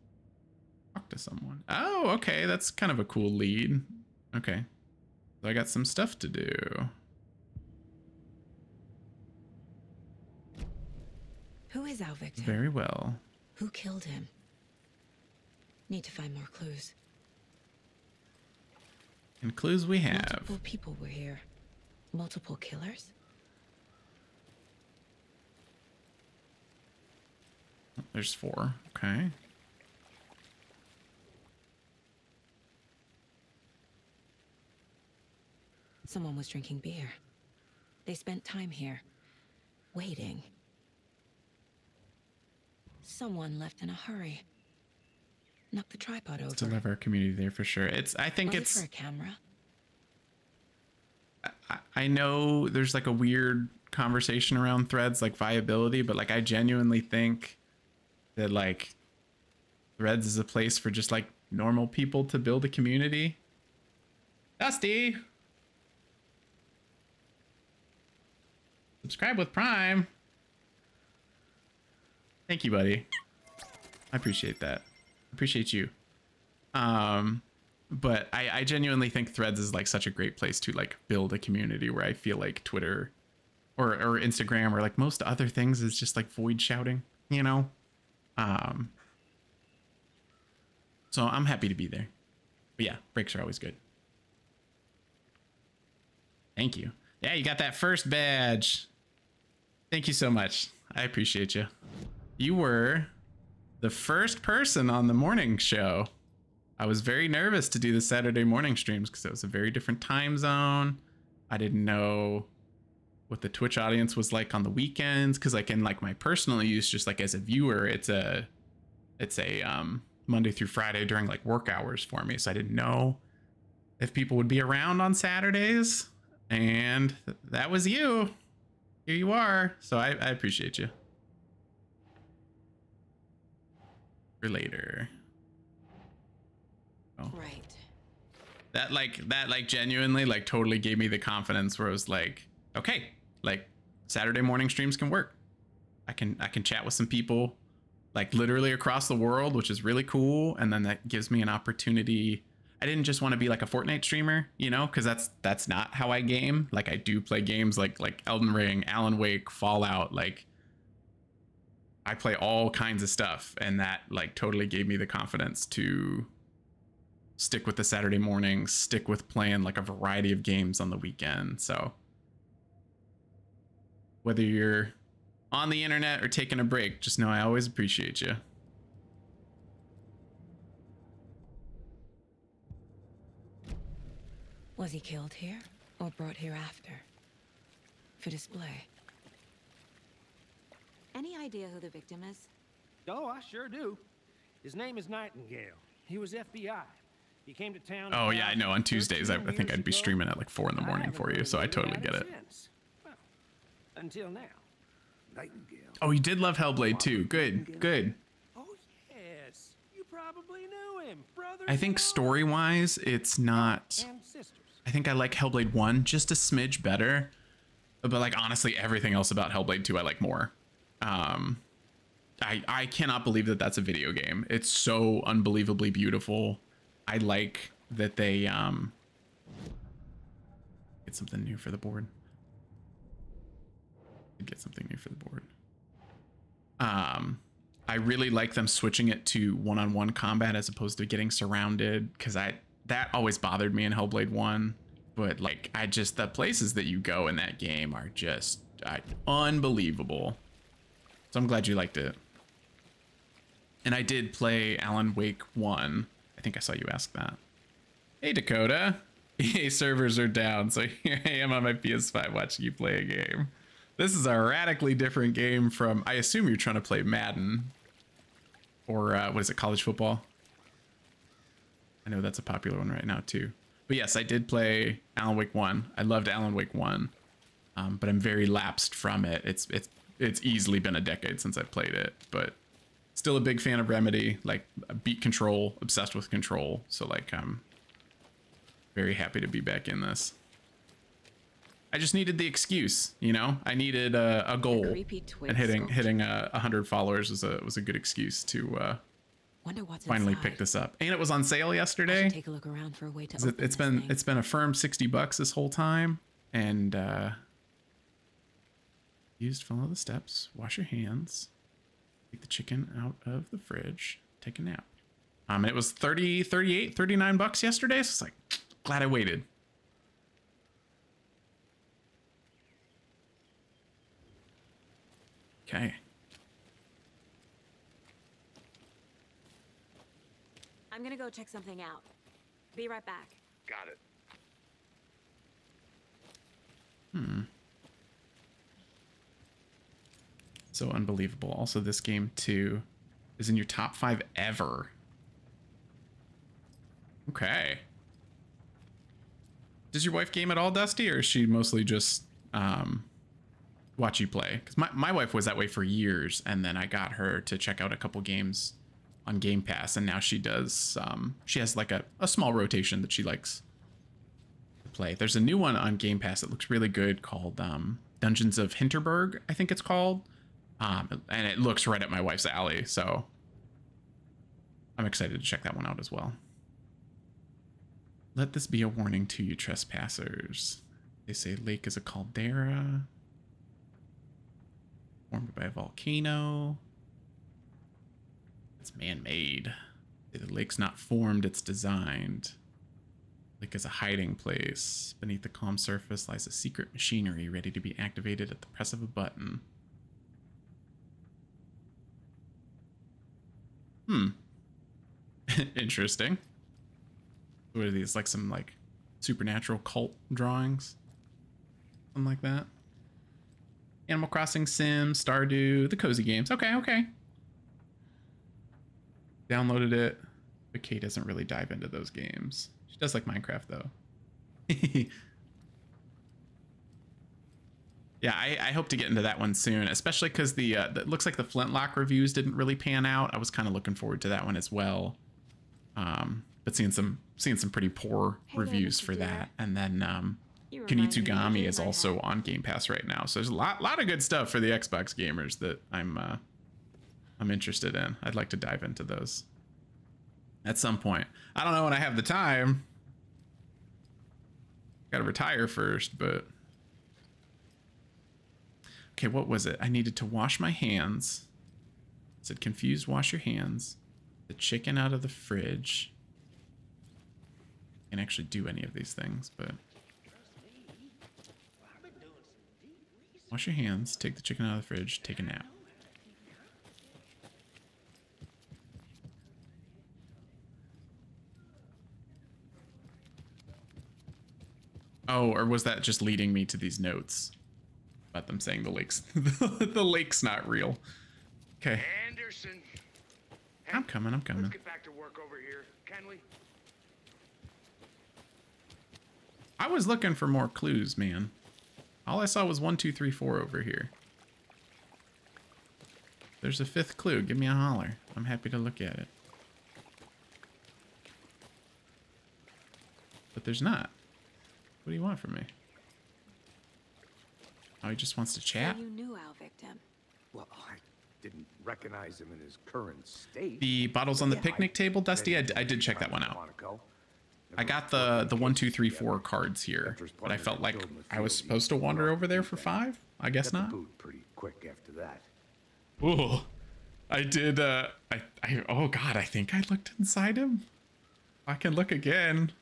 Talk to someone. Oh, okay. That's kind of a cool lead. Okay. So I got some stuff to do. Who is our victim? Very well. Who killed him? Need to find more clues. And clues we have. Multiple people were here. Multiple killers? There's four. Okay. Someone was drinking beer. They spent time here. Waiting. Someone left in a hurry. Knocked the tripod over. To love our community there for sure. I think it's for a camera. I know there's like a weird conversation around Threads, like viability, but like I genuinely think that like Threads is a place for just like normal people to build a community. Dusty! Subscribe with Prime. Thank you, buddy. I appreciate that. Appreciate you. But I genuinely think Threads is like such a great place to like build a community, where I feel like Twitter or Instagram or like most other things is just like void shouting, you know? So I'm happy to be there. But yeah, breaks are always good. Thank you. Yeah, you got that first badge. Thank you so much. I appreciate you. You were the first person on the morning show. I was very nervous to do the Saturday morning streams because it was a very different time zone. I didn't know what the Twitch audience was like on the weekends, because like in like my personal use, just like as a viewer, it's a it's a Monday through Friday during like work hours for me. So I didn't know if people would be around on Saturdays, and that was you. Here you are. So I appreciate you. For later. Oh. Right. That like genuinely like totally gave me the confidence where I was like, okay, like Saturday morning streams can work. I can chat with some people like literally across the world, which is really cool. And then that gives me an opportunity. I didn't just want to be like a Fortnite streamer, you know, because that's not how I game. Like I do play games like Elden Ring, Alan Wake, Fallout, like I play all kinds of stuff, and that like totally gave me the confidence to stick with the Saturday morning, stick with playing like a variety of games on the weekend. So whether you're on the internet or taking a break, just know I always appreciate you. Was he killed here or brought hereafter for display? Any idea who the victim is? Oh, I sure do. His name is Nightingale. He was FBI. He came to town. Oh yeah, I know. On Tuesdays, I think I'd be streaming at like 4 in the morning for you, so I totally get it. Well, until now. Nightingale. Oh, you did love Hellblade too. Good, good. Oh yes, you probably knew him, brother. I think story-wise, it's not. I think I like Hellblade 1 just a smidge better, but like honestly everything else about Hellblade 2 I like more. I cannot believe that that's a video game. It's so unbelievably beautiful. I like that they get something new for the board. I really like them switching it to one-on-one combat as opposed to getting surrounded, because that always bothered me in Hellblade 1, but like the places that you go in that game are just unbelievable. So I'm glad you liked it. And I did play Alan Wake 1. I think I saw you ask that. Hey, Dakota. EA servers are down, so here I am on my PS5 watching you play a game. This is a radically different game from, I assume you're trying to play Madden. Or what is it, college football? I know that's a popular one right now too. But yes, I did play Alan Wake 1. I loved Alan Wake 1, but I'm very lapsed from it. It's easily been a decade since I played it, but still a big fan of Remedy. Like beat Control, obsessed with Control. So like I'm very happy to be back in this. I just needed the excuse, you know. I needed a goal, and hitting 100 followers was a good excuse to. Finally picked this up, and it was on sale yesterday. Take a look around for a way to it's been a firm $60 this whole time, and follow the steps, wash your hands, take the chicken out of the fridge, take a nap. And it was $39 yesterday, so it's like glad I waited. Okay. I'm gonna go check something out. Be right back. Got it. So unbelievable. Also, this game too is in your top 5 ever. Okay. Does your wife game at all, Dusty, or is she mostly just watch you play? Because my wife was that way for years, and then I got her to check out a couple games on Game Pass, and now she does she has like a small rotation that she likes to play. There's a new one on Game Pass that looks really good called Dungeons of Hinterberg, I think it's called, and it looks right up my wife's alley, so I'm excited to check that one out as well. Let this be a warning to you trespassers. They say lake is a caldera formed by a volcano. It's man-made. The lake's not formed, it's designed. Lake is a hiding place. Beneath the calm surface lies a secret machinery ready to be activated at the press of a button. Interesting. What are these, like some like supernatural cult drawings? Something like that. Animal Crossing, Sims, Stardew, the cozy games. Okay, okay. Downloaded it. But Kay doesn't really dive into those games. She does like Minecraft, though. Yeah, I hope to get into that one soon, especially because the it looks like the Flintlock reviews didn't really pan out. I was kind of looking forward to that one as well. But seeing some pretty poor reviews for that. And then Kunitsu-Gami is also on Game Pass right now. So there's a lot of good stuff for the Xbox gamers that I'm interested in. I'd like to dive into those at some point. I don't know when I have the time. Got to retire first, but. Okay, what was it? I needed to wash my hands. It said, confused, wash your hands. The chicken out of the fridge. I can't actually do any of these things, but. Wash your hands, take the chicken out of the fridge, take a nap. Oh, or was that just leading me to these notes? About them saying the lake's the lake's not real. Okay. Anderson. Hey, I'm coming. Let's get back to work over here, can we? I was looking for more clues, man. All I saw was 1, 2, 3, 4 over here. There's a fifth clue. Give me a holler. I'm happy to look at it. But there's not. What do you want from me? Oh, he just wants to chat. You knew our victim. Well, I didn't recognize him in his current state. The bottles on the picnic table, Dusty. I did check that one out. I got the 1, 2, 3, 4 cards here, but I felt like I was supposed to wander over there for 5. I guess not. Pretty quick after that. Ooh, I did. I oh God, I think I looked inside him. I can look again.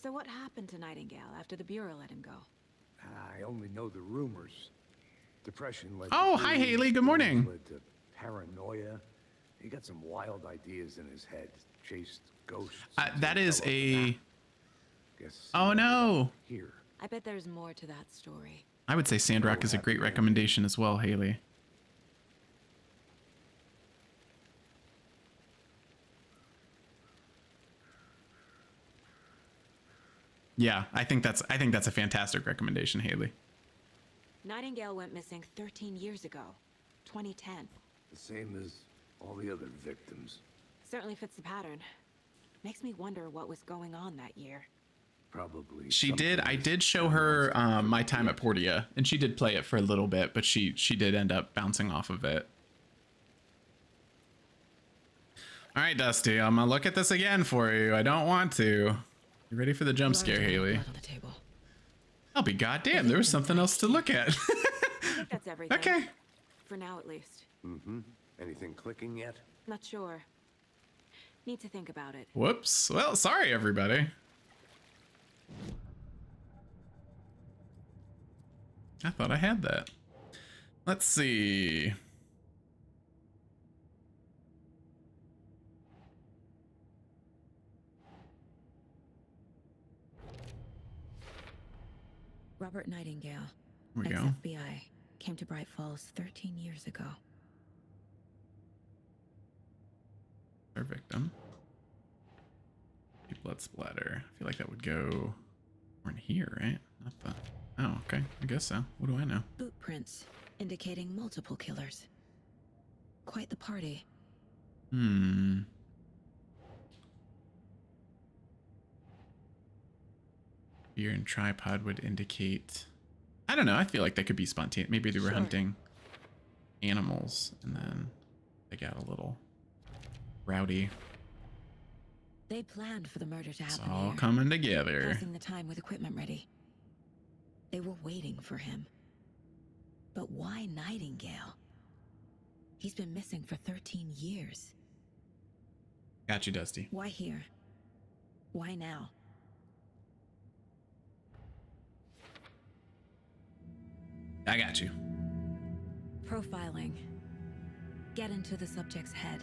So what happened to Nightingale after the Bureau let him go? I only know the rumors. Depression led. Oh, hi Haley. Good morning. Led to paranoia. He got some wild ideas in his head. Chased ghosts. That is a. Guess. Oh no. Here. I bet there's more to that story. I would say Sandrock is a great recommendation as well, Haley. Yeah, I think that's a fantastic recommendation, Haley. Nightingale went missing 13 years ago, 2010. The same as all the other victims. Certainly fits the pattern. Makes me wonder what was going on that year. Probably. She did. I did show her my time at Portia, and she did play it for a little bit, but she did end up bouncing off of it. All right, Dusty, I'm gonna look at this again for you. I don't want to. You ready for the jump scare, Haley? I'll be goddamn. There was something else to look at. I think that's everything. Okay. For now, at least. Mm-hmm. Anything clicking yet? Not sure. Need to think about it. Whoops. Well, sorry, everybody. I thought I had that. Let's see. Robert Nightingale, ex-FBI, came to Bright Falls 13 years ago. Our victim. Blood splatter. I feel like that would go... We're in here, right? Not the... Oh, okay. I guess so. What do I know? Boot prints, indicating multiple killers. Quite the party. Hmm... Beer and tripod would indicate. I don't know. I feel like that could be spontaneous. Maybe they were hunting animals and then they got a little rowdy. They planned for the murder to happen. It's all coming together. Passing the time with equipment ready. They were waiting for him. But why Nightingale? He's been missing for 13 years. Got you, Dusty. Why here? Why now? I got you. Profiling. Get into the subject's head.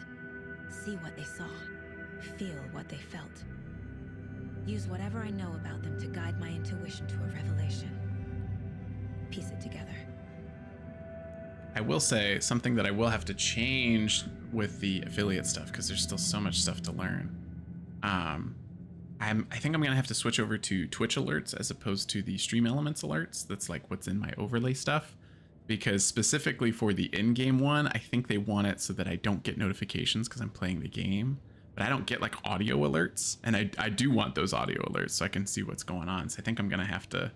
See what they saw. Feel what they felt. Use whatever I know about them to guide my intuition to a revelation. Piece it together. I will say something that I will have to change with the affiliate stuff because there's still so much stuff to learn. I think I'm going to have to switch over to Twitch alerts as opposed to the Stream Elements alerts. That's like what's in my overlay stuff, because specifically for the in-game one, I think they want it so that I don't get notifications because I'm playing the game, but I don't get like audio alerts, and I do want those audio alerts so I can see what's going on. So I think I'm going to have to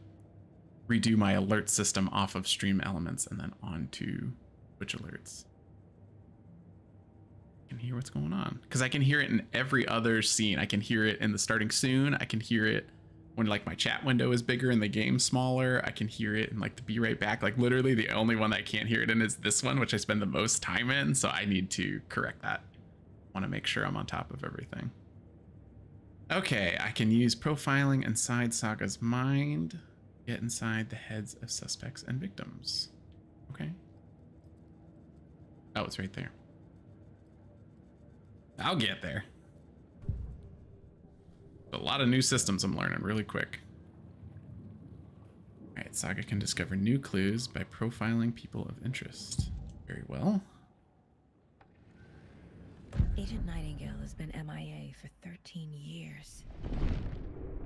redo my alert system off of Stream Elements and then onto Twitch alerts. I can hear what's going on because I can hear it in every other scene. I can hear it in the starting soon. I can hear it when like my chat window is bigger and the game's smaller. I can hear it in like the be right back. Like literally the only one that I can't hear it in is this one, which I spend the most time in. So I need to correct that. I want to make sure I'm on top of everything. Okay, I can use profiling inside Saga's mind. Get inside the heads of suspects and victims. Okay. Oh, it's right there. I'll get there. A lot of new systems I'm learning really quick. All right, Saga can discover new clues by profiling people of interest. Very well. Agent Nightingale has been MIA for 13 years.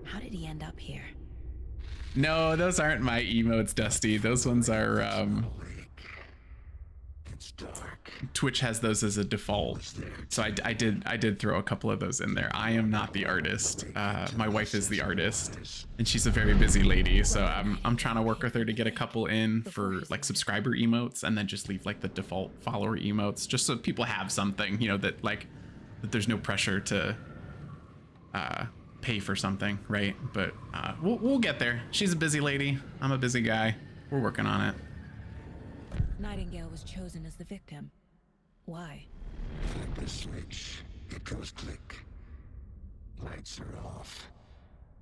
How did he end up here? No, those aren't my emotes, Dusty. Those ones are, Twitch has those as a default, so I did throw a couple of those in there. I am not the artist. My wife is the artist, and she's a very busy lady, so I'm trying to work with her to get a couple in for like subscriber emotes, and then just leave like the default follower emotes, just so people have something, you know, that like that there's no pressure to pay for something, right? But we'll get there. She's a busy lady. I'm a busy guy. We're working on it. Nightingale was chosen as the victim. Why? Flip the switch. It goes click. Lights are off.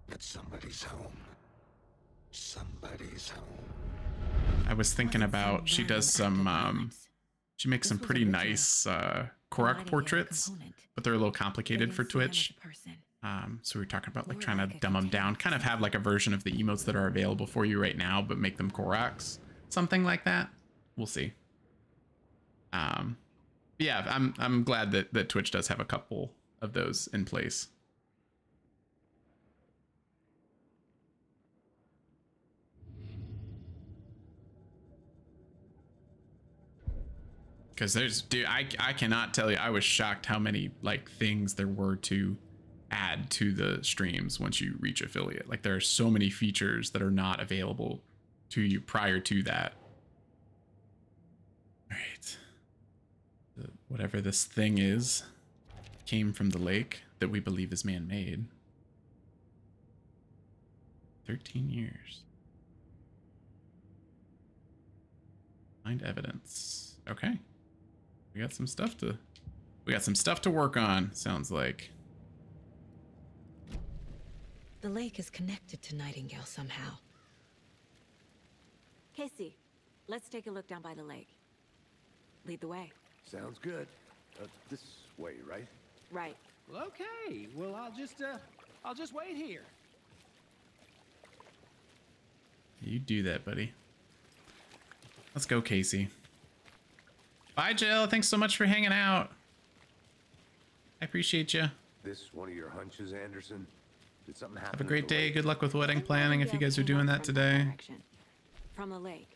But somebody's home. Somebody's home. I was thinking about, she does some, she makes some pretty nice Korok portraits, but they're a little complicated for Twitch. So we were talking about like trying to dumb them down, kind of have like a version of the emotes that are available for you right now, but make them Koroks. Something like that. We'll see. Yeah, I'm glad that Twitch does have a couple of those in place. Because there's, dude, I cannot tell you, I was shocked how many like things there were to add to the streams once you reach affiliate. Like there are so many features that are not available to you prior to that. All right, whatever this thing is came from the lake that we believe is man-made. 13 years. Find evidence. Okay, we got some stuff to work on, sounds like. The lake is connected to Nightingale somehow. Casey, let's take a look down by the lake. Lead the way. Sounds good. This way, right? Right. Well, okay. Well, I'll just wait here. You do that, buddy. Let's go, Casey. Bye, Jill. Thanks so much for hanging out. I appreciate you. This one of your hunches, Anderson? Did something happen? Have a great day. Good luck with wedding planning if you guys are doing that today. From the lake.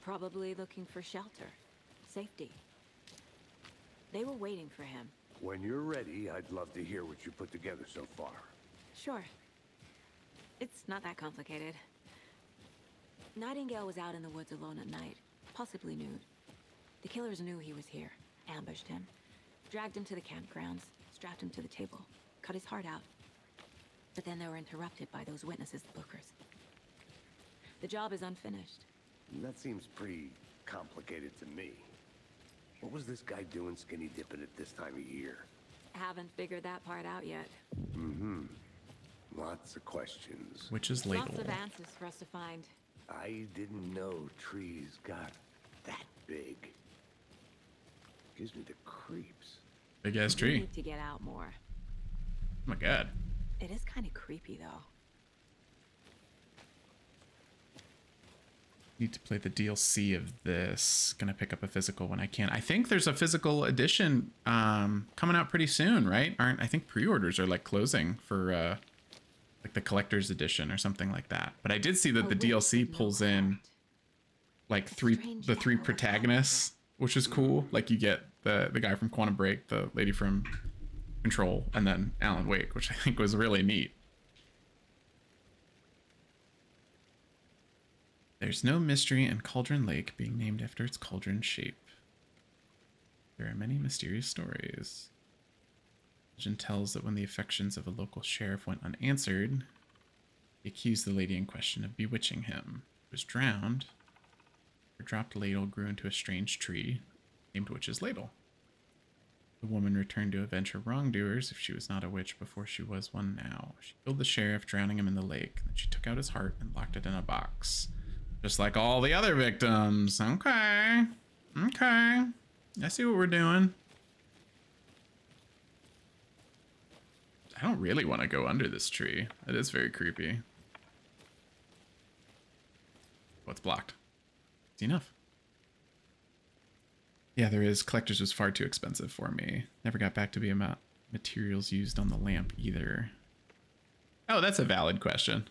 Probably looking for shelter. Safety. They were waiting for him. When you're ready, I'd love to hear what you put together so far. Sure. It's not that complicated. Nightingale was out in the woods alone at night, possibly nude. The killers knew he was here, ambushed him, dragged him to the campgrounds, strapped him to the table, cut his heart out. But then they were interrupted by those witnesses, the Bookers. The job is unfinished. That seems pretty complicated to me. What was this guy doing skinny dipping at this time of year? Haven't figured that part out yet. Mm-hmm. Lots of questions. Which is labeled. Lots of answers for us to find. I didn't know trees got that big. Gives me the creeps. Big ass tree. We need to get out more. Oh my god. It is kind of creepy though. Need to play the DLC of this. Gonna pick up a physical when I can. I think there's a physical edition coming out pretty soon, right? Aren't I think pre-orders are like closing for like the collector's edition or something like that. But I did see that the DLC pulls in like the three protagonists, which is cool. Like you get the guy from Quantum Break, the lady from Control, and then Alan Wake, which I think was really neat. There's no mystery in Cauldron Lake being named after its cauldron shape. There are many mysterious stories. Legend tells that when the affections of a local sheriff went unanswered, he accused the lady in question of bewitching him. He was drowned. Her dropped ladle grew into a strange tree named Witch's Ladle. The woman returned to avenge her wrongdoers. If she was not a witch before, she was one now. She killed the sheriff, drowning him in the lake. Then she took out his heart and locked it in a box. Just like all the other victims. Okay. Okay. I see what we're doing. I don't really want to go under this tree. It is very creepy. What's blocked? It's enough. Yeah, there is. Collectors was far too expensive for me. Never got back to the amount of materials used on the lamp either. Oh, that's a valid question.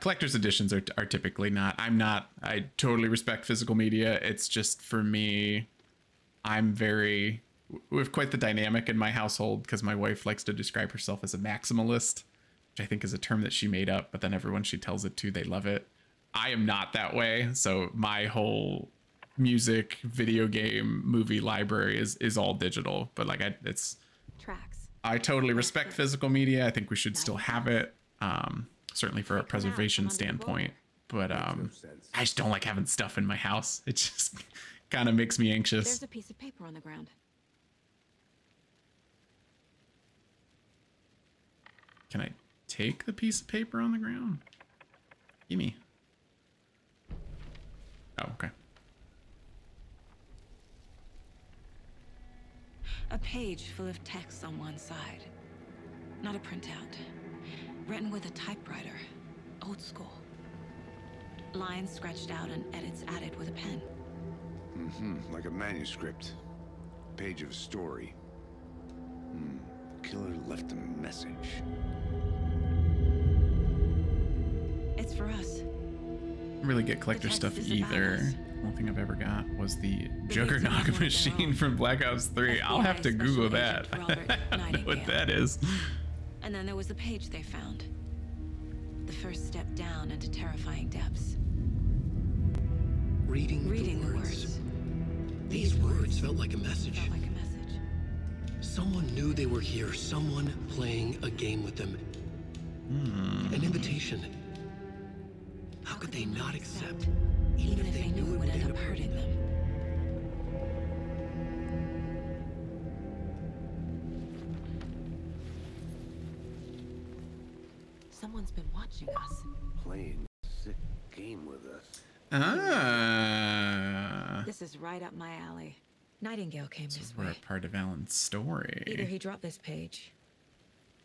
Collector's editions are typically not. I totally respect physical media. It's just for me, we have quite the dynamic in my household because my wife likes to describe herself as a maximalist, which I think is a term that she made up, but then everyone she tells it to, they love it. I am not that way. So my whole music, video game, movie library is all digital, but like it's tracks. I totally respect physical media. I think we should still have it. Certainly for a preservation standpoint, but I just don't like having stuff in my house. It just kind of makes me anxious. There's a piece of paper on the ground. Can I take the piece of paper on the ground? Gimme. Oh, okay. A page full of text on one side, not a printout. Written with a typewriter, old school. Lines scratched out and edits added with a pen. Mm-hmm, like a manuscript. Page of a story. The killer left a message. It's for us. I really get collector stuff either. One thing I've ever got was the Juggernog machine from Black Ops 3. I'll have to Google that. I don't know what that is. And then there was the page they found. The first step down into terrifying depths. Reading the words. These words felt like a message. Someone knew they were here. Someone playing a game with them. An invitation. How could they not accept, even if they knew it would end up hurting them? Someone's been watching us. Playing a sick game with us. Ah. This is right up my alley. Nightingale came this way. We're a part of Alan's story. Either he dropped this page,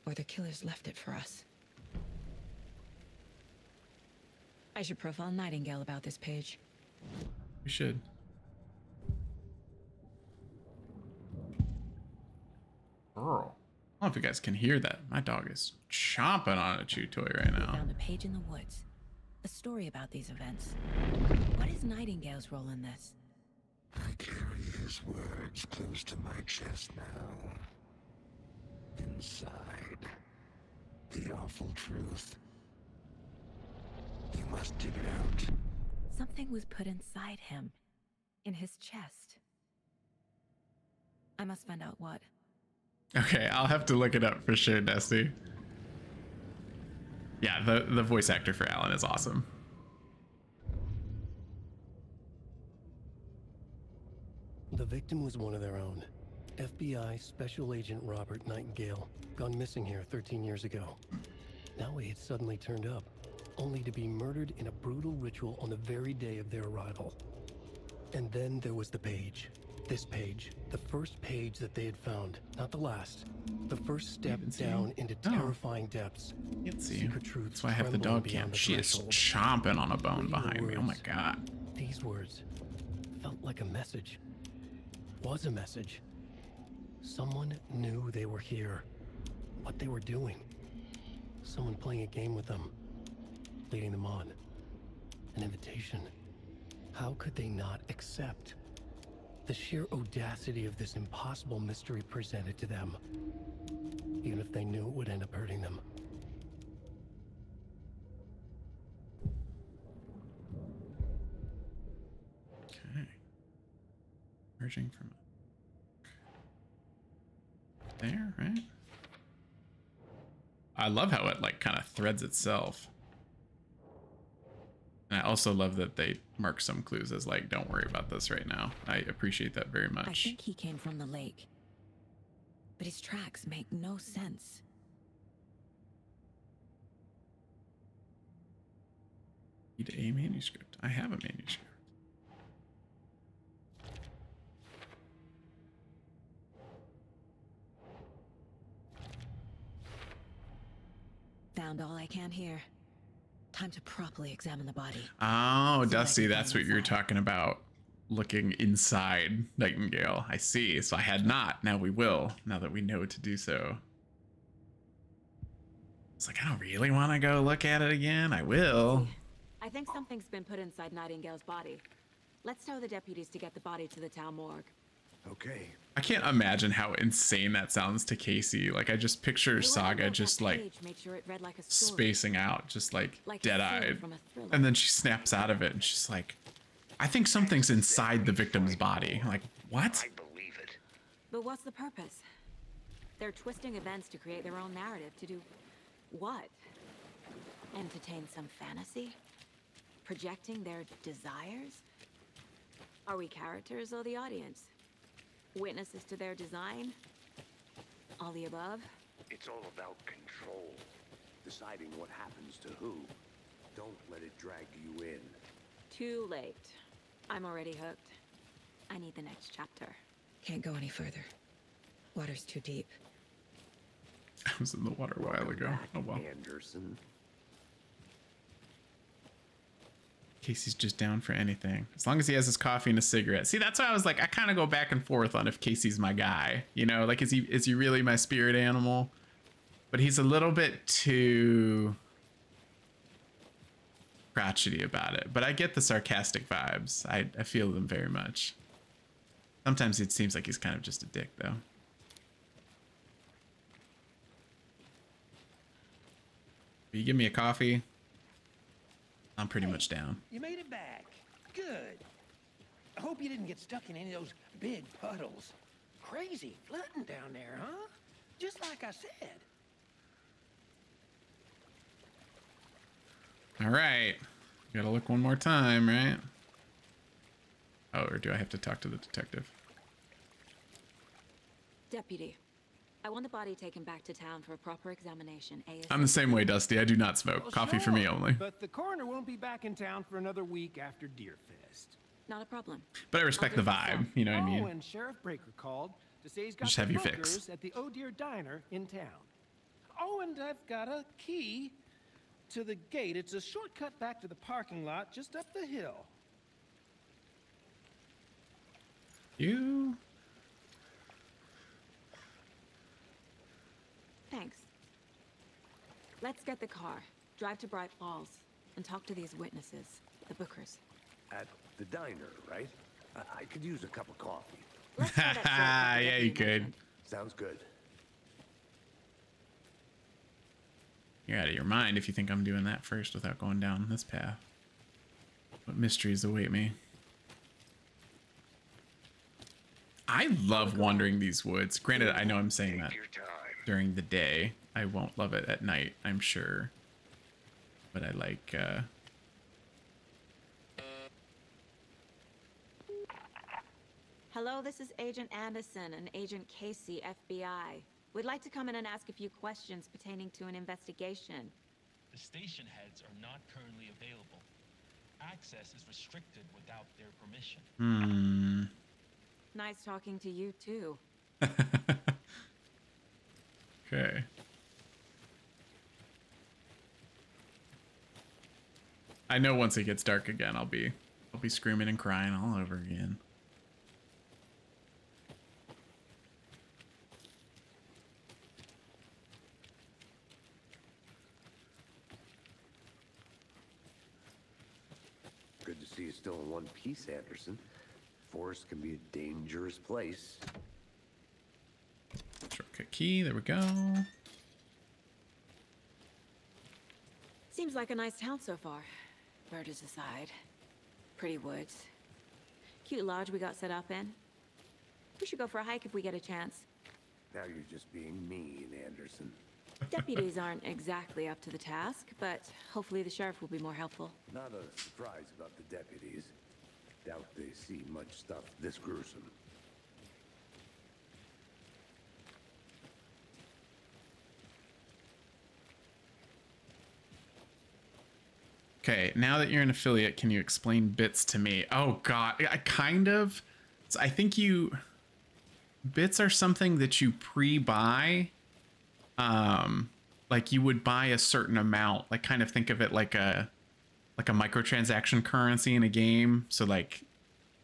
or the killers left it for us. I should profile Nightingale about this page. You should. Girl. I don't know if you guys can hear that. My dog is chomping on a chew toy right now. We found a page in the woods. A story about these events. What is Nightingale's role in this? I carry his words close to my chest now. Inside, the awful truth. You must dig it out. Something was put inside him, in his chest. I must find out what. Okay, I'll have to look it up for sure, Dusty. Yeah, the voice actor for Alan is awesome. The victim was one of their own. FBI Special Agent Robert Nightingale, gone missing here 13 years ago. Now he had suddenly turned up, only to be murdered in a brutal ritual on the very day of their arrival. And then there was the page. This page, the first page that they had found, not the last. The first step down into terrifying depths. Let's see. That's why I have the dog cam. She is chomping on a bone behind me. Oh my god. These words felt like a message. Was a message. Someone knew they were here. What they were doing. Someone playing a game with them. Leading them on. An invitation. How could they not accept? The sheer audacity of this impossible mystery presented to them, even if they knew it would end up hurting them. Okay. Emerging from there, right? I love how it like kind of threads itself. And I also love that they mark some clues as like, don't worry about this right now. I appreciate that very much. I think he came from the lake, but his tracks make no sense. Need a manuscript. I have a manuscript. Found all I can here. Time to properly examine the body. Oh, Dusty, that's what you're talking about. Looking inside Nightingale. I see. So I had not. Now we will. Now that we know to do so. It's like, I don't really want to go look at it again. I will. I think something's been put inside Nightingale's body. Let's tell the deputies to get the body to the town morgue. Okay. I can't imagine how insane that sounds to Casey. Like, I just picture Saga just like spacing out, just like dead-eyed, and then she snaps out of it and she's like, I think something's inside the victim's body. Like, what? I believe it. But what's the purpose? They're twisting events to create their own narrative. To do what? Entertain some fantasy? Projecting their desires? Are we characters or the audience? Witnesses to their design? All the above? It's all about control. Deciding what happens to who. Don't let it drag you in. Too late. I'm already hooked. I need the next chapter. Can't go any further. Water's too deep. I was in the water a while ago. Oh well. Anderson. Casey's just down for anything. As long as he has his coffee and a cigarette. See, that's why I was like, I kind of go back and forth on if Casey's my guy. You know, like, is he really my spirit animal? But he's a little bit too crotchety about it. But I get the sarcastic vibes. I feel them very much. Sometimes it seems like he's kind of just a dick, though. Will you give me a coffee? I'm pretty much down. You made it back. Good. I hope you didn't get stuck in any of those big puddles. Crazy flooding down there, huh? Just like I said. All right. Gotta look one more time, right? Oh, or do I have to talk to the detective? Deputy, I want the body taken back to town for a proper examination. I'm the same way, Dusty. I do not smoke. Coffee for me only. But the coroner won't be back in town for another week after Deerfest. Not a problem. But I respect the vibe. You know what I mean? And Sheriff Breaker called to say he's got just have your fix at the Oh Dear Diner in town. Oh, and I've got a key to the gate. It's a shortcut back to the parking lot just up the hill. You... Thanks. Let's get the car, drive to Bright Falls, and talk to these witnesses, the Bookers. At the diner, right? I could use a cup of coffee. Yeah, you could. Sounds good. You're out of your mind if you think I'm doing that first without going down this path. What mysteries await me? I love wandering these woods. Granted, I know I'm saying that during the day. I won't love it at night, I'm sure, but I like Hello, this is Agent Anderson and Agent Casey, FBI. We'd like to come in and ask a few questions pertaining to an investigation. The station heads are not currently available. Access is restricted without their permission. Nice talking to you too. Okay. I know once it gets dark again, I'll be screaming and crying all over again. Good to see you still in one piece, Anderson. Forest can be a dangerous place. Shortcut key, there we go. Seems like a nice town so far. Birds aside. Pretty woods. Cute lodge we got set up in. We should go for a hike if we get a chance. Now you're just being mean, Anderson. Deputies aren't exactly up to the task, but hopefully the sheriff will be more helpful. Not a surprise about the deputies. Doubt they see much stuff this gruesome. Okay, now that you're an affiliate, can you explain bits to me? Oh God, I kind of. I think bits are something that you pre-buy. Like you would buy a certain amount. Like kind of think of it like a microtransaction currency in a game. So like,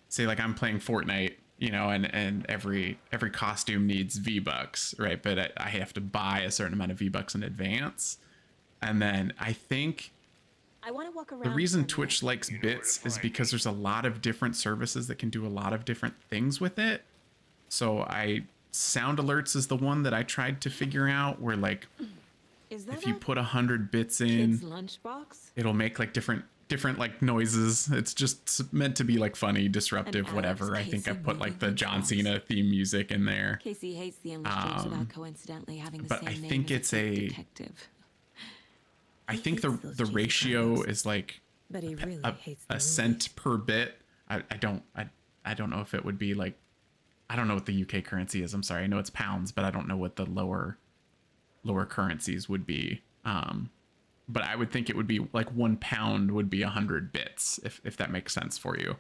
say like I'm playing Fortnite, you know, and every costume needs V-Bucks, right? But I have to buy a certain amount of V-Bucks in advance, and then I think. I want to walk around. The reason Twitch likes bits is because there's a lot of different services that can do a lot of different things with it. So sound alerts is the one that I tried to figure out, where like if you put 100 bits in, it'll make like different like noises. It's just meant to be like funny, disruptive, whatever. I think I put like the John Cena theme music in there. Casey hates the English games about coincidentally having the same name. But I think it's a detective. I think the ratio is like a cent per bit. I don't know if it would be like, I don't know what the UK currency is. I'm sorry. I know it's pounds, but I don't know what the lower currencies would be. But I would think it would be like 1 pound would be 100 bits, if that makes sense for you.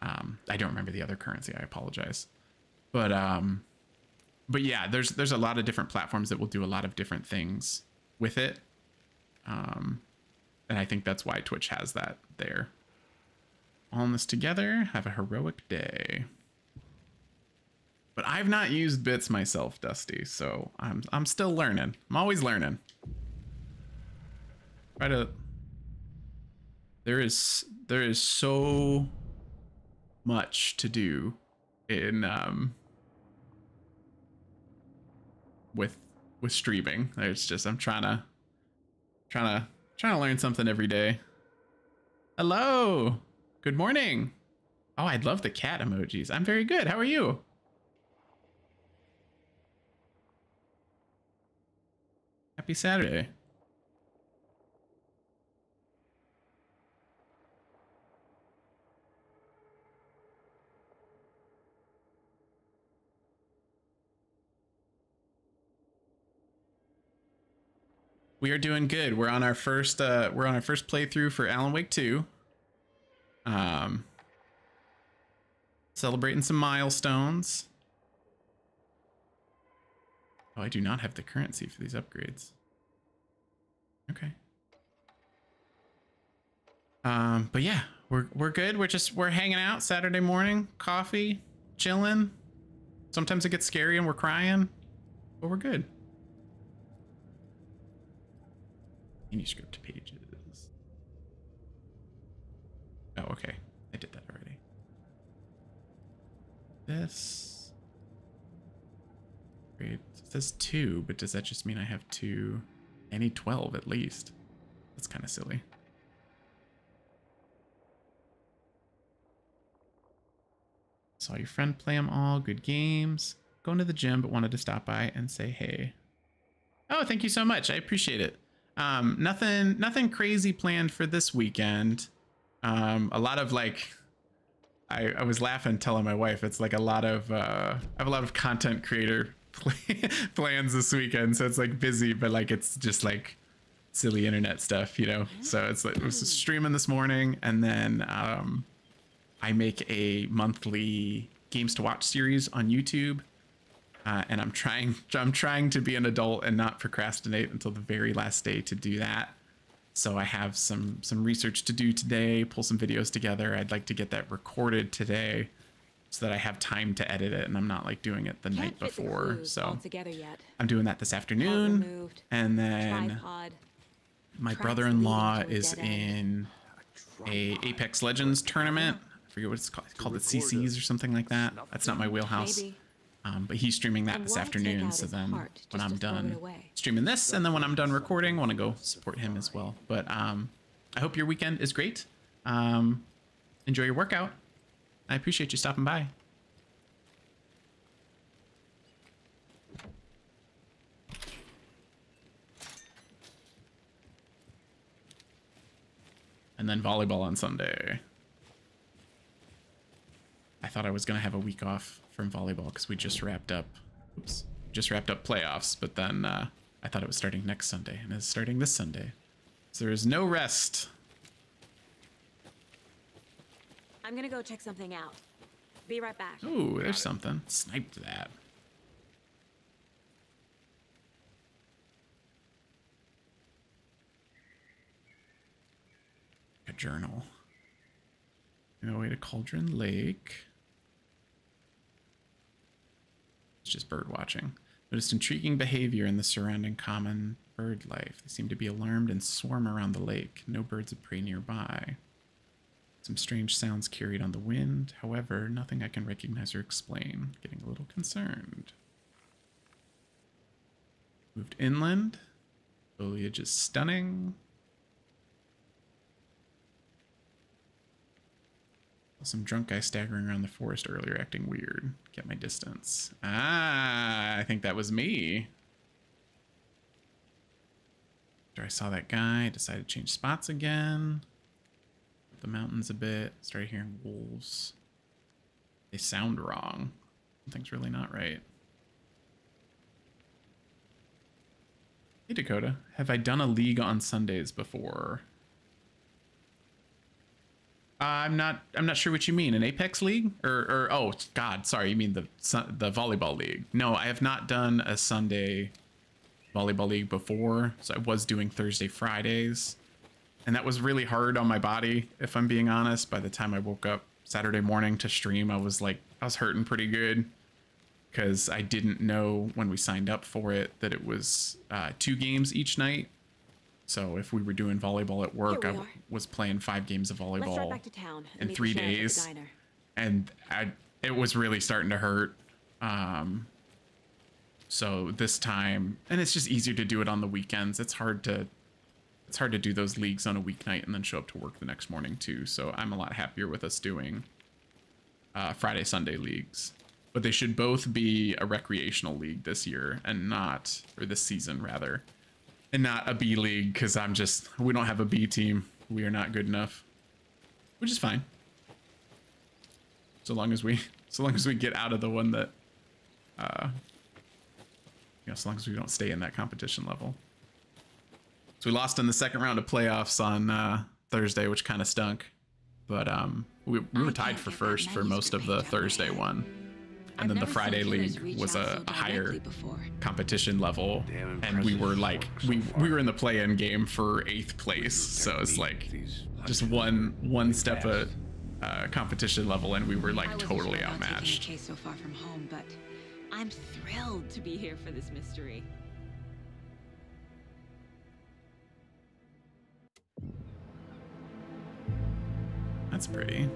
I don't remember the other currency. I apologize. But yeah, there's a lot of different platforms that will do a lot of different things with it. And I think that's why Twitch has that there. All in this together, have a heroic day. But I've not used bits myself, Dusty, so I'm still learning. I'm always learning. There is so much to do in with streaming. It's just I'm trying to learn something every day. Hello, good morning. Oh, I'd love the cat emojis. I'm very good. How are you? Happy Saturday. We are doing good. We're on our first playthrough for Alan Wake 2. Celebrating some milestones. Oh, I do not have the currency for these upgrades. Okay. But yeah, we're good. We're hanging out Saturday morning, coffee, chilling. Sometimes it gets scary and we're crying, but we're good. Manuscript pages. Oh, okay. I did that already. This. Great. It says 2, but does that just mean I have 2? I need 12 at least. That's kind of silly. Saw your friend play them all. Good games. Going to the gym, but wanted to stop by and say hey. Oh, thank you so much. I appreciate it. Nothing crazy planned for this weekend. A lot of like, I was laughing telling my wife, it's like a lot of, I have a lot of content creator plans this weekend. So it's like busy, but like, it's just like silly internet stuff, you know? So it's like, I was streaming this morning, and then, I make a monthly Games to Watch series on YouTube. And I'm trying to be an adult and not procrastinate until the very last day to do that. So I have some research to do today, pull some videos together. I'd like to get that recorded today so that I have time to edit it and I'm not like doing it the night before. So I'm doing that this afternoon. And then my brother-in-law is in a Apex Legends tournament. I forget what it's called. It's called the CCs or something like that. That's not my wheelhouse. But he's streaming that this afternoon, so then when I'm done streaming this and then when I'm done recording, I want to go support him as well. But I hope your weekend is great. Enjoy your workout. I appreciate you stopping by. And then volleyball on Sunday. I thought I was going to have a week off from volleyball because we just wrapped up playoffs, but then I thought it was starting next Sunday and it's starting this Sunday, so there is no rest. I'm gonna go check something out. Be right back. Oh, there's something. Sniped that. A journal. I'm gonna wait to Cauldron Lake. Just bird watching. Noticed intriguing behavior in the surrounding common bird life. They seem to be alarmed and swarm around the lake. No birds of prey nearby. Some strange sounds carried on the wind. However, nothing I can recognize or explain. Getting a little concerned. Moved inland. Foliage is stunning. Some drunk guy staggering around the forest earlier, acting weird. Get my distance. Ah, I think that was me. After I saw that guy, I decided to change spots again. Up the mountains a bit. Started hearing wolves. They sound wrong. Something's really not right. Hey, Dakota. Have I done a league on Sundays before? I'm not sure what you mean. An Apex League or oh God, sorry, you mean the volleyball league? No, I have not done a Sunday volleyball league before. So I was doing Thursday, Fridays, and that was really hard on my body. If I'm being honest, by the time I woke up Saturday morning to stream, I was hurting pretty good because I didn't know when we signed up for it that it was 2 games each night. So if we were doing volleyball at work, I was playing 5 games of volleyball in 3 days, and it was really starting to hurt. So this time, and it's just easier to do it on the weekends. It's hard to do those leagues on a weeknight and then show up to work the next morning too. So I'm a lot happier with us doing Friday, Sunday leagues, but they should both be a recreational league this year and not, or this season rather. And not a B league, because we don't have a B team. We are not good enough, which is fine. So long as we get out of the one that, you know, so long as we don't stay in that competition level. So we lost in the second round of playoffs on Thursday, which kind of stunk, but we were tied for first for most of the Thursday one. And then the Friday league was a higher competition level, and we were in the play-in game for 8th place. So it's like just one step at competition level, and we were like totally outmatched. Taking a case so far from home, but I'm thrilled to be here for this mystery. That's pretty.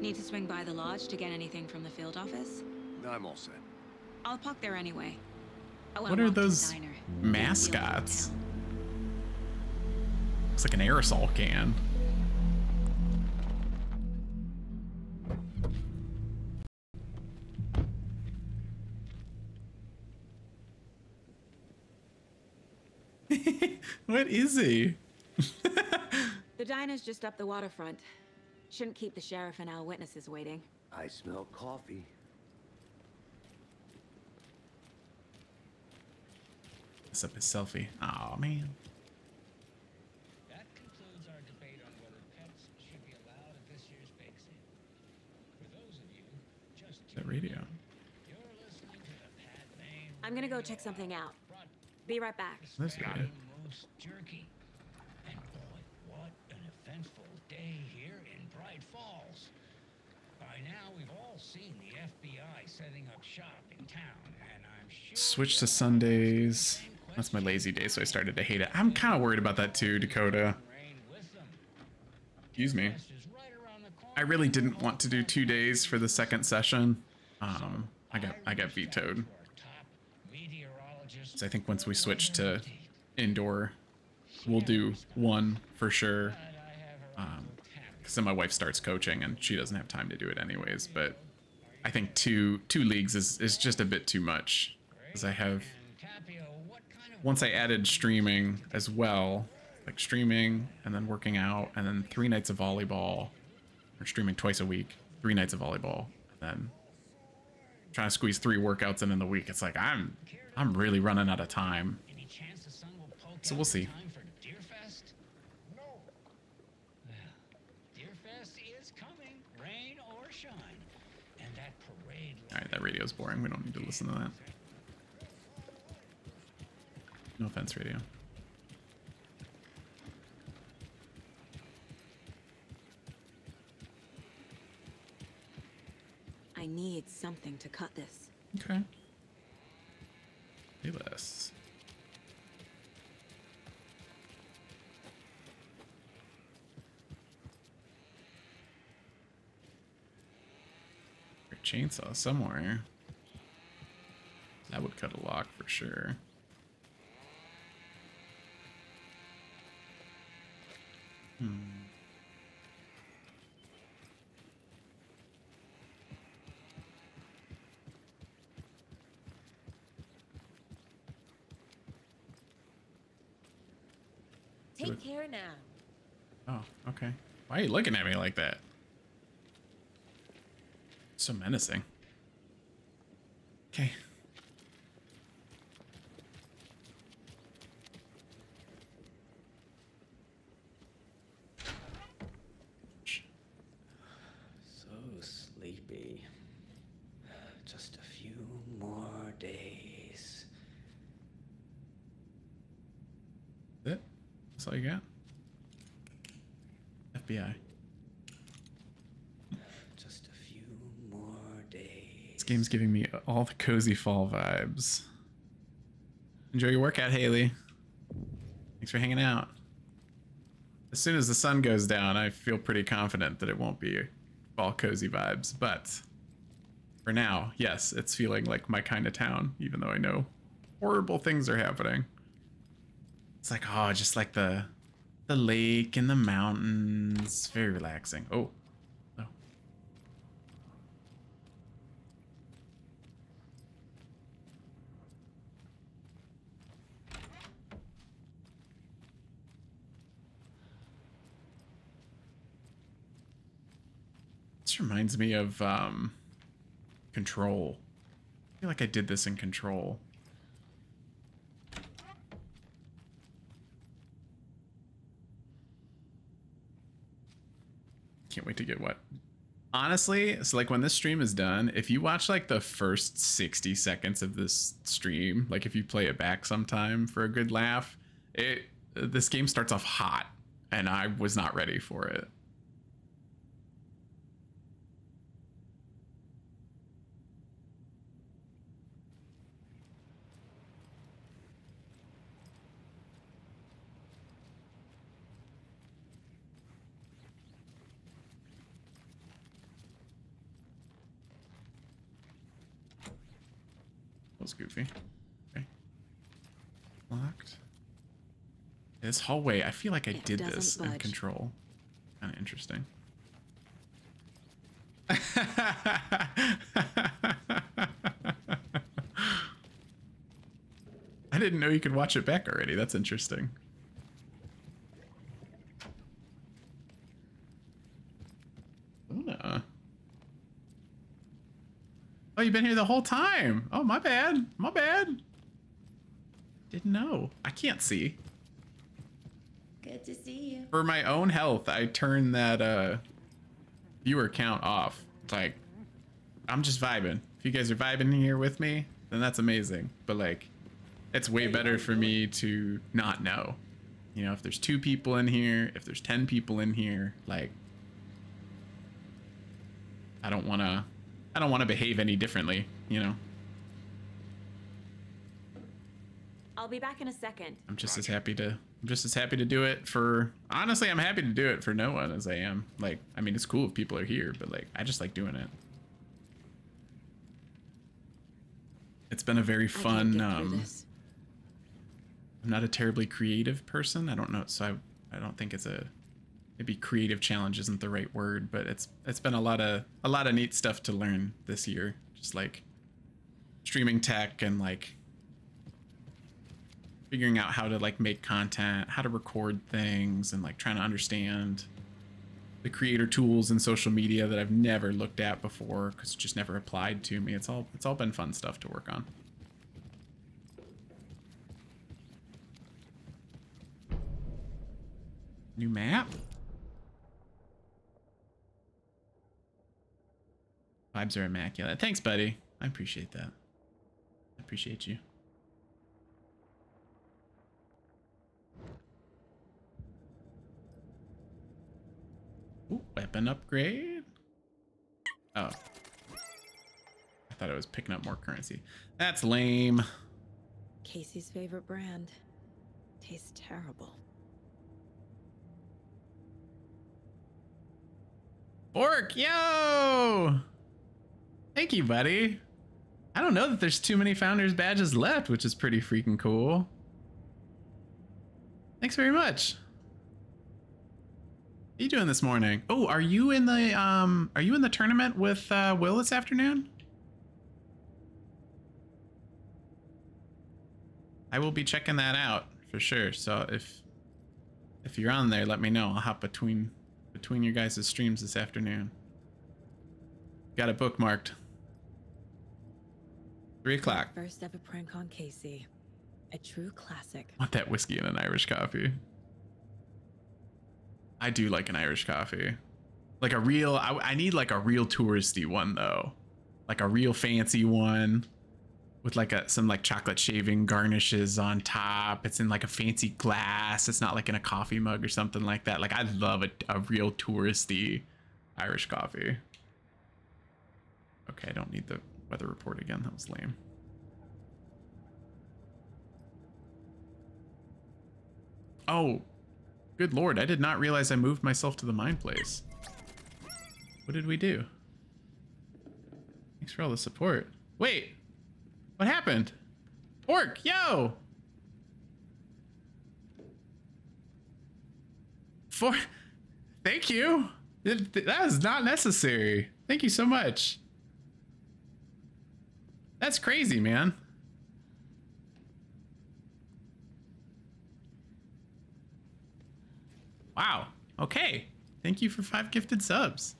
Need to swing by the lodge to get anything from the field office? No, I'm all set. I'll park there anyway. What are those mascots? Looks like an aerosol can. What is he? The diner's just up the waterfront. Shouldn't keep the sheriff and our witnesses waiting. I smell coffee. That's up his selfie. Oh man. That concludes our debate on whether pets should be allowed at this year's Bake Sale. For I'm gonna go check something out. Be right back. That's not it. Jerky. And boy, what an eventful day here in Bright Falls. By now, we've all seen the FBI setting up shop in town, and I'm sure... Switch to Sundays. That's my lazy day, so I started to hate it. I'm kind of worried about that too, Dakota. Excuse me. I really didn't want to do 2 days for the second session. I got vetoed. So I think once we switch to indoor, we'll do one for sure. Because then my wife starts coaching and she doesn't have time to do it anyways. But I think two leagues is just a bit too much. Because I have, once I added streaming as well, like streaming and then working out and then 3 nights of volleyball, or streaming twice a week, 3 nights of volleyball, and then trying to squeeze 3 workouts in the week. It's like I'm really running out of time. So we'll see. Time for Deerfest? No. Well, Deerfest is coming, rain or shine. And that parade. All right, that radio's boring. We don't need to listen to that. No offense, radio. I need something to cut this. Okay. Do this. Chainsaw somewhere. That would cut a lock for sure. Take care now. Oh, okay. Why are you looking at me like that? So menacing. Okay. So sleepy. Just a few more days. That's it? That's all you got? FBI. Game's giving me all the cozy fall vibes. Enjoy your workout, Haley. Thanks for hanging out. As soon as the sun goes down, I feel pretty confident that it won't be fall cozy vibes, but for now, yes, it's feeling like my kind of town, even though I know horrible things are happening. It's like, oh, just like the lake and the mountains. Very relaxing. Oh. Reminds me of Control. I feel like I did this in Control. Can't wait to get what? Honestly, it's like when this stream is done, if you watch like the first 60 seconds of this stream, like if you play it back sometime for a good laugh, this game starts off hot and I was not ready for it. Goofy. Okay. Locked. This hallway, I feel like I did this in Control. Kind of interesting. I didn't know you could watch it back already. That's interesting. Oh, you've been here the whole time. Oh, my bad. My bad. Didn't know. I can't see. Good to see you. For my own health, I turned that viewer count off. It's like, I'm just vibing. If you guys are vibing here with me, then that's amazing. But like, it's way better for me to not know. You know, if there's 2 people in here, if there's 10 people in here, like, I don't want to behave any differently, you know? I'll be back in a second. I'm just as happy to do it for, honestly, I'm happy to do it for no one as I am. Like, I mean, it's cool if people are here, but like, I just like doing it. It's been a very fun, I'm not a terribly creative person. I don't know. So I don't think it's a, maybe creative challenge isn't the right word, but it's been a lot of neat stuff to learn this year. Just like streaming tech and like figuring out how to like make content, how to record things, and like trying to understand the creator tools and social media that I've never looked at before because it just never applied to me. It's all been fun stuff to work on. New map. Vibes are immaculate. Thanks, buddy. I appreciate that. I appreciate you. Ooh, weapon upgrade. Oh. I thought I was picking up more currency. That's lame. Casey's favorite brand. Tastes terrible. Fork, yo! Thank you, buddy. I don't know that there's too many Founders badges left, which is pretty freaking cool. Thanks very much. What are you doing this morning? Oh, are you in the tournament with Will this afternoon? I will be checking that out for sure. So if you're on there, let me know. I'll hop between your guys' streams this afternoon. Got it bookmarked. 3 o'clock. First ever prank on Casey. A true classic. Want that whiskey and an Irish coffee. I do like an Irish coffee. Like a real, I need like a real touristy one though. Like a real fancy one with like some like chocolate shaving garnishes on top. It's in like a fancy glass. It's not like in a coffee mug or something like that. Like I love a real touristy Irish coffee. Okay, I don't need the weather report again. That was lame. Oh, good lord. I did not realize I moved myself to the mine place. What did we do? Thanks for all the support. Wait. What happened? Orc, yo! Thank you! That was not necessary. Thank you so much. That's crazy, man. Wow. Okay. Thank you for 5 gifted subs.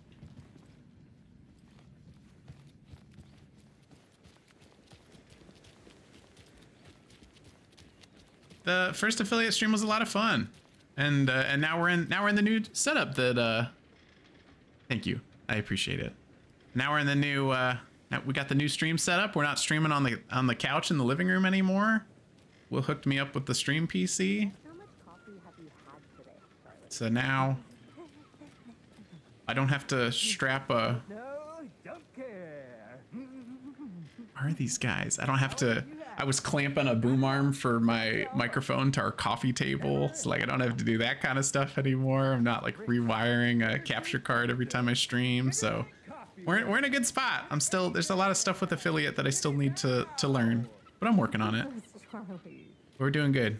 The first affiliate stream was a lot of fun, and now we're in the new setup that thank you, I appreciate it. Now we're in the new now we got the new stream setup. We're not streaming on the couch in the living room anymore. Will hooked me up with the stream PC. How much coffee have you had today, Charlotte? So now I don't have to strap a. No, don't care. Are these guys? I don't have to. I was clamping a boom arm for my microphone to our coffee table. So like I don't have to do that kind of stuff anymore. I'm not like rewiring a capture card every time I stream. So we're in a good spot. I'm still, there's a lot of stuff with affiliate that I still need to learn, but I'm working on it. We're doing good.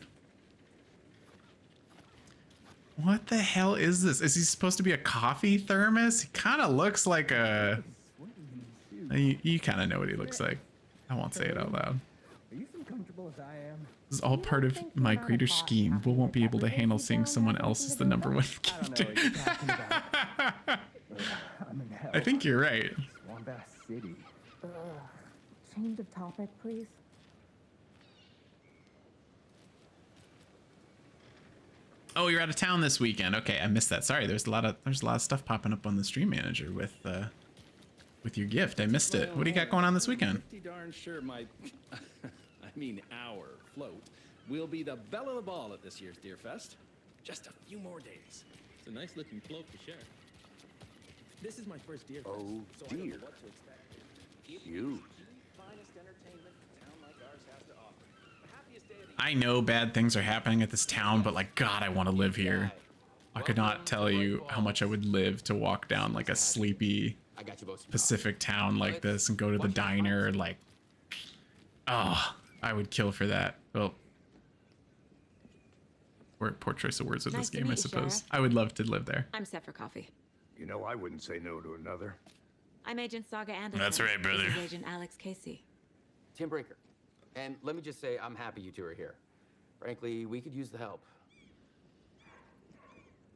What the hell is this? Is he supposed to be a coffee thermos? He kind of looks like a, you kind of know what he looks like. I won't say it out loud. As I am. This is all part of my greater scheme. Will won't be able to handle seeing someone else as the #1 character. I think you're right. Change of topic, please. Oh, you're out of town this weekend. Okay, I missed that. Sorry, there's a lot of stuff popping up on the stream manager with with your gift. I missed it. What do you got going on this weekend? Pretty darn sure my, I mean our float will be the belle of the ball at this year's Deerfest. Just a few more days. It's a nice looking float for sure. This is my first Deerfest. Oh so dear. I don't know what to expect. Huge. I know bad things are happening at this town, but like, God, I want to live here. I could not tell you how much I would live to walk down like a sleepy Pacific town like this and go to the diner. Like, oh, I would kill for that. Well, poor choice of words with this game, I suppose. I would love to live there. I'm set for coffee. You know, I wouldn't say no to another. I'm Agent Saga Anderson. That's right, brother. Agent Alex Casey. Tim Breaker. And let me just say, I'm happy you two are here. Frankly, we could use the help.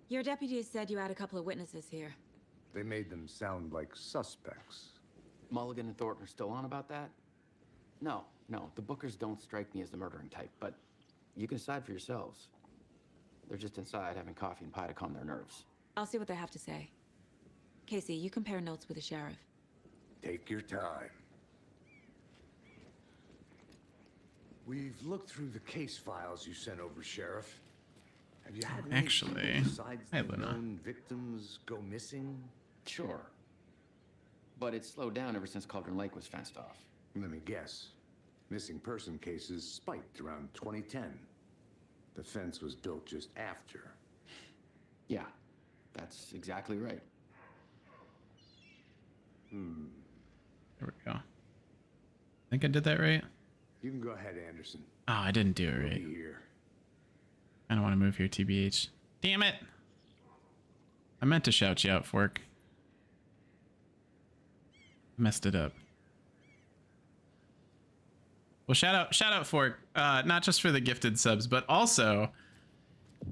Your deputies said you had a couple of witnesses here. They made them sound like suspects. Mulligan and Thornton are still on about that? No, no, the Bookers don't strike me as the murdering type, but you can decide for yourselves. They're just inside having coffee and pie to calm their nerves. I'll see what they have to say. Casey, you compare notes with the sheriff. Take your time. We've looked through the case files you sent over, Sheriff. Have you had any besides the known victims go missing? Sure. But it's slowed down ever since Cauldron Lake was fenced off. Let me guess. Missing person cases spiked around 2010. The fence was built just after. Yeah, that's exactly right. Hmm. There we go. I think I did that right. You can go ahead, Anderson. Oh, I didn't do it right. I don't want to move here, TBH. Damn it! I meant to shout you out, Fork. Messed it up. Well, shout out, Fork. Not just for the gifted subs, but also,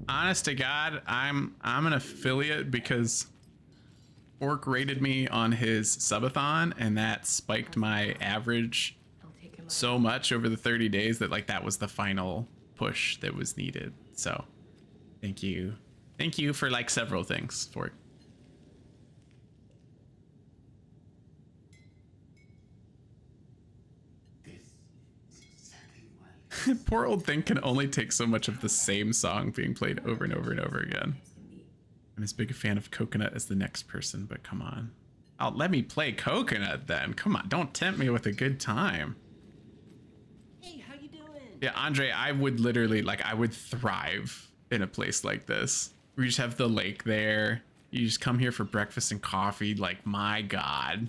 honest to God, I'm an affiliate because Fork rated me on his subathon, and that spiked my average so much over the 30 days that like that was the final push that was needed. So thank you for like several things for it. Poor old thing can only take so much of the same song being played over and over and over again. I'm as big a fan of Coconut as the next person, but come on. Let me play Coconut then. Come on, don't tempt me with a good time. Yeah, Andre, I would literally, like, I would thrive in a place like this. We just have the lake there. You just come here for breakfast and coffee. Like, my God.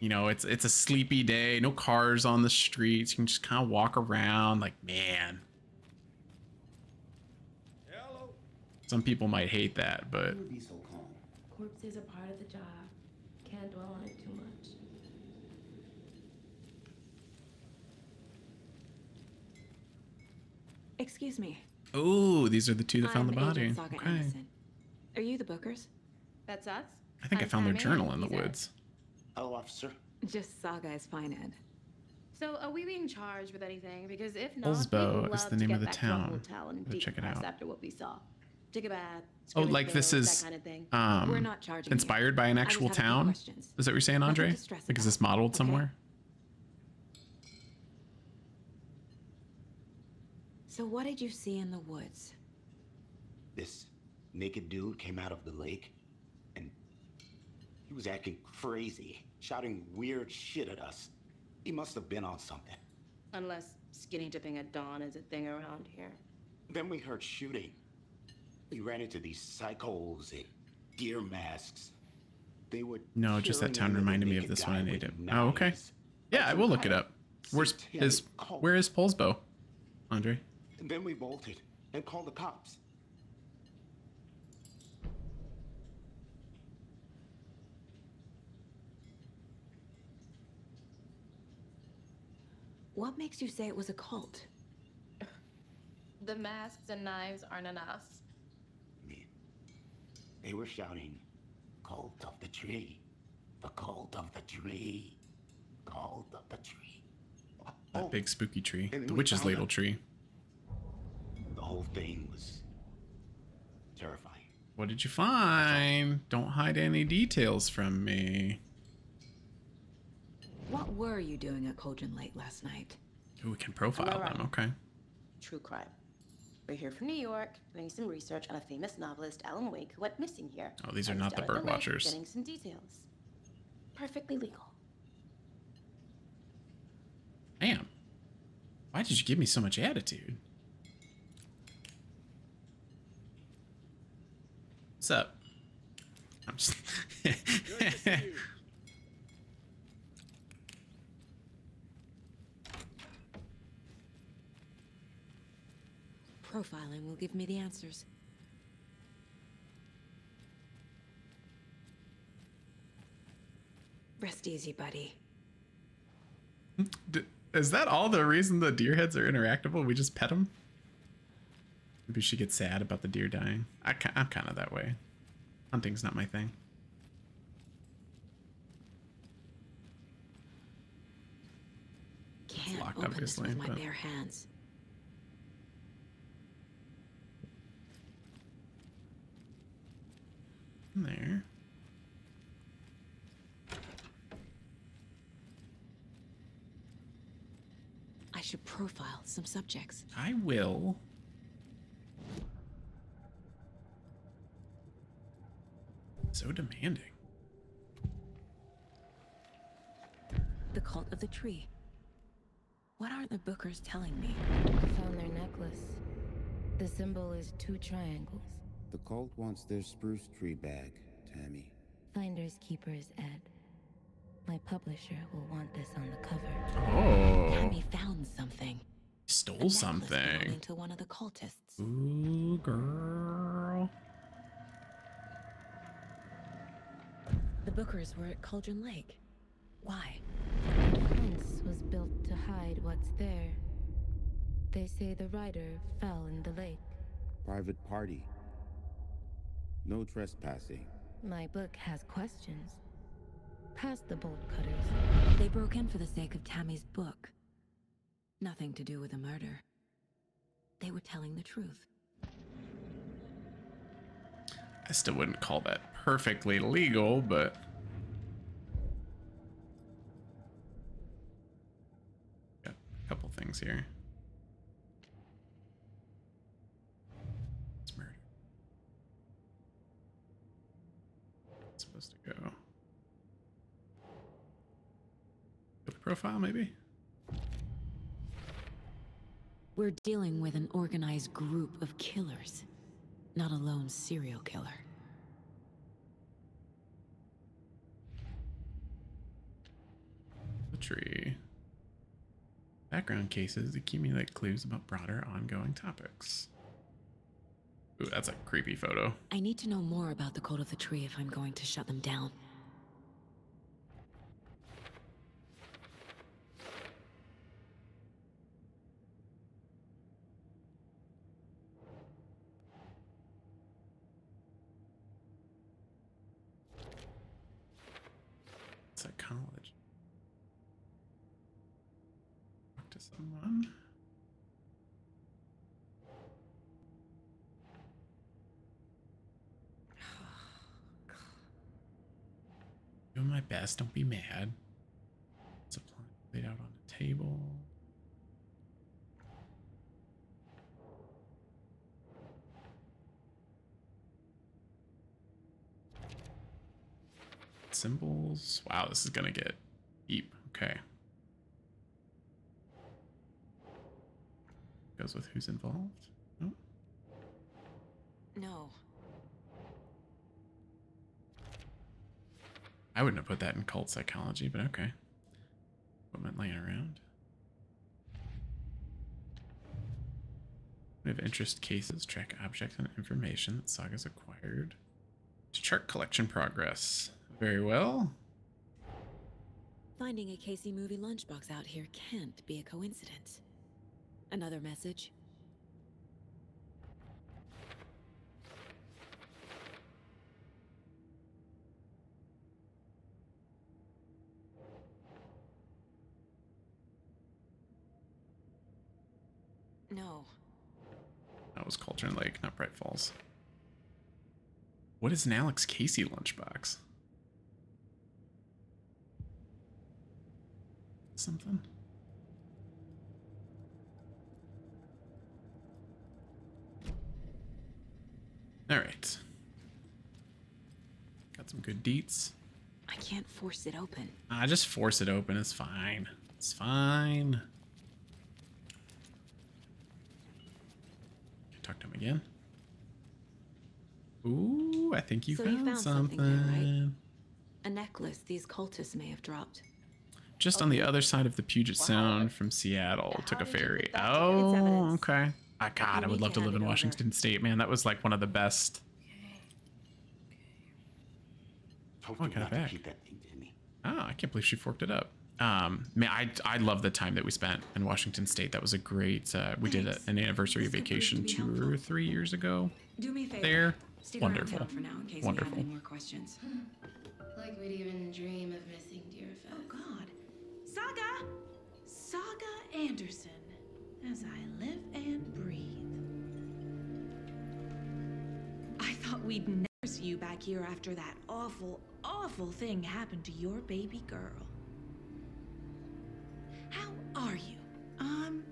You know, it's a sleepy day. No cars on the streets. You can just kind of walk around. Like, man. Hello. Some people might hate that, but... Corpses are part of the job. Can't dwell on it too much. Excuse me. Oh, these are the two that found the body. Okay. Anderson. Are you the Bookers? That's us. I think I found their journal in the woods. Hello, officer. Just Saga is fine, Ed. So are we being charged with anything? Because if not, Olsbow is the name of the town. Go check it out. After what we saw. Take a bath. Oh, like this is we're not charging inspired by an actual town? Is that what you're saying, Andre? Like, is this modeled somewhere? So what did you see in the woods? This naked dude came out of the lake and he was acting crazy, shouting weird shit at us. He must have been on something. Unless skinny dipping at dawn is a thing around here. Then we heard shooting. We ran into these psychos in deer masks. They were no, just that town reminded me of this one I native. Oh, okay. Yeah, I will look it up. Where is Polsbow, Andre? And then we bolted and called the cops. What makes you say it was a cult? The masks and knives aren't enough. They were shouting, "Cult of the tree, the cult of the tree, cult of the tree." That big spooky tree, the Witch's Ladle tree. The whole thing was terrifying. What did you find? Don't hide any details from me. What were you doing at Cauldron Lake last night? Ooh, we can profile them, okay. True crime. We're here from New York, doing some research on a famous novelist, Alan Wake, who went missing here. Oh, these are not the bird watchers. Getting some details. Perfectly legal. Damn. Why did you give me so much attitude? What's up? I'm just... Good to see you. Profiling will give me the answers. Rest easy, buddy. Is that all the reason the deer heads are interactable? We just pet them? Maybe she gets sad about the deer dying. I'm kind of that way. Hunting's not my thing. Can't locked, open this with my bare hands. There. I should profile some subjects. I will. So demanding. The cult of the tree. What aren't the bookers telling me? I found their necklace. The symbol is 2 triangles. The cult wants their spruce tree bag, Tammy. Finders Keepers, Ed. My publisher will want this on the cover. Oh. Tammy found something. Stole something. To one of the cultists. Ooh, girl. The bookers were at Cauldron Lake. Why? The fence was built to hide what's there. They say the rider fell in the lake. Private party. No trespassing. My book has questions. Past the bolt cutters. They broke in for the sake of Tammy's book. Nothing to do with a murder. They were telling the truth. I still wouldn't call that perfectly legal, but... Got a couple things here. To go. Profile, maybe? We're dealing with an organized group of killers, not a lone serial killer. Tree. Background cases accumulate clues about broader ongoing topics. Ooh, that's a creepy photo. I need to know more about the Cult of the Tree if I'm going to shut them down. It's a college. Talk to someone. Doing my best, don't be mad. Supply laid out on the table. Symbols. Wow, this is gonna get deep. Okay. Goes with who's involved? No. No. I wouldn't have put that in cult psychology, but okay. Equipment laying around. We have interest cases, track objects and information that Saga's acquired. Chart collection progress. Very well. Finding a Casey movie lunchbox out here can't be a coincidence. Another message? No. That was Cauldron Lake, not Bright Falls. What is an Alex Casey lunchbox? Something. All right. Got some good deets. I can't force it open. Ah, just force it open. It's fine. It's fine. Can I talk to him again? Ooh, I think you found something. There, right? A necklace these cultists may have dropped. Just on the other side of the Puget Sound from Seattle. Took a ferry. Oh, okay. Oh, God, I would love to live in Washington State, man. That was like one of the best. Oh, I got it back. Oh, I can't believe she forked it up. Man, I love the time that we spent in Washington State. That was a great, we did an anniversary vacation 2 or 3 years ago. Do me a favor. There. Wonderful. For now, in case wonderful. We have any more questions. Like we'd even dream of missing Deerfest. Oh, God. Saga! Saga Anderson. As I live and breathe. I thought we'd never see you back here after that awful, awful thing happened to your baby girl. How are you? I'm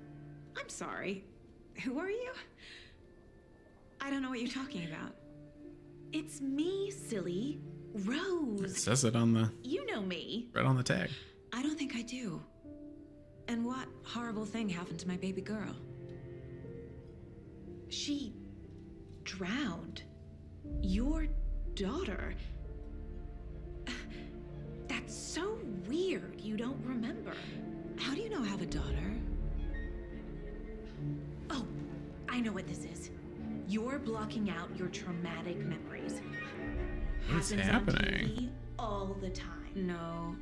sorry. Who are you? I don't know what you're talking about. It's me, silly. Rose. It says it on the... You know me. Right on the tag. I don't think I do. And what horrible thing happened to my baby girl? She drowned. Your daughter. That's so weird you don't remember. How do you know I have a daughter? Oh, I know what this is. You're blocking out your traumatic memories. What's happening? On TV all the time. No.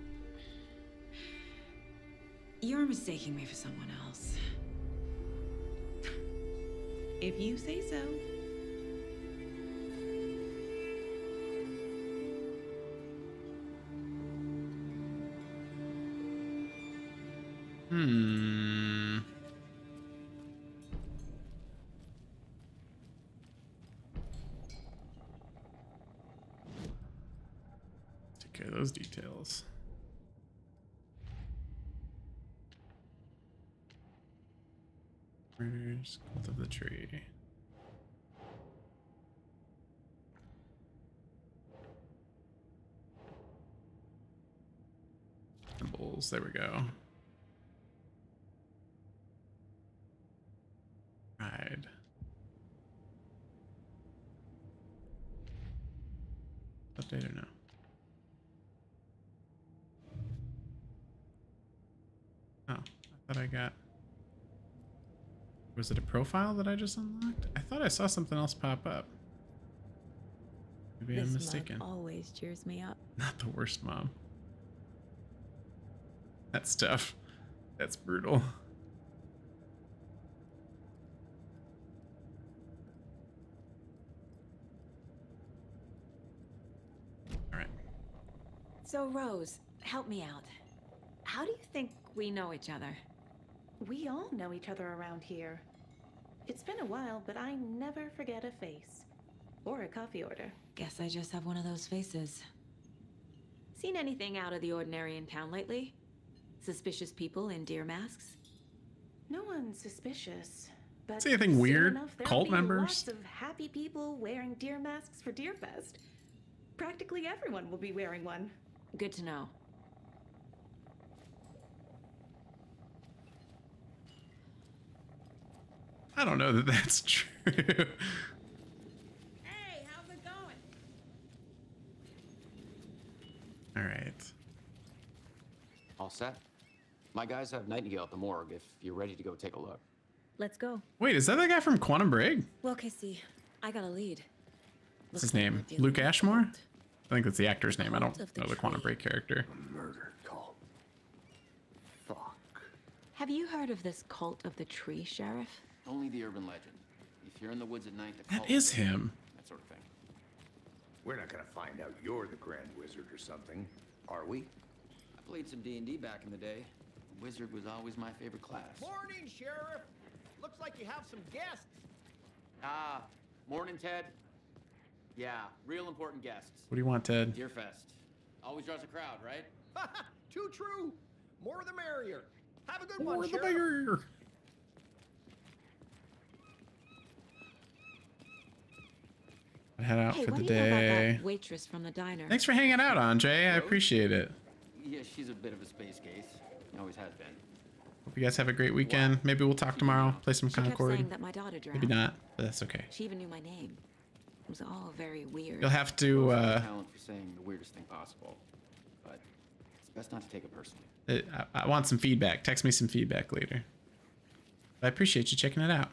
You're mistaking me for someone else. If you say so. Hmm. Take care of those details. Cult of the tree. Symbols, there we go. Ride. Update or no? Oh, I thought I got... Was it a profile that I just unlocked? I thought I saw something else pop up. Maybe I'm mistaken. Mug always cheers me up. Not the worst mom. That's tough. That's brutal. All right. So Rose, help me out. How do you think we know each other? We all know each other around here. It's been a while, but I never forget a face. Or a coffee order. Guess I just have one of those faces. Seen anything out of the ordinary in town lately? Suspicious people in deer masks? No one's suspicious. But see anything weird? Enough, cult members? Lots of happy people wearing deer masks for Deerfest. Practically everyone will be wearing one. Good to know. I don't know that that's true. Hey, how's it going? All right. All set. My guys have Nightingale at the morgue if you're ready to go take a look. Let's go. Wait, is that the guy from Quantum Break? Well, Casey, I got a lead. What's his name? Luke Ashmore? I think that's the actor's name. I don't know the Quantum Break character. Murder cult. Fuck. Have you heard of this cult of the tree, Sheriff? Only the urban legend. If you're in the woods at night, that is him. That sort of thing. We're not gonna find out you're the Grand Wizard or something, are we? I played some D&D back in the day. The Wizard was always my favorite class. Morning, Sheriff. Looks like you have some guests. Ah, morning, Ted. Yeah, real important guests. What do you want, Ted? Deerfest. Always draws a crowd, right? Too true. More the merrier. Have a good one, Sheriff. More the merrier. I head out for the day. Waitress from the diner. Thanks for hanging out, Andre. I appreciate it. Yeah, she's a bit of a space case. Always has been. Hope you guys have a great weekend. Maybe we'll talk tomorrow. Play some Concord. That my daughter drowned. Maybe not, but that's okay. She even knew my name. It was all very weird. You'll have to. Talent for saying the weirdest thing possible, but it's best not to take it personally. I want some feedback. Text me some feedback later. I appreciate you checking it out.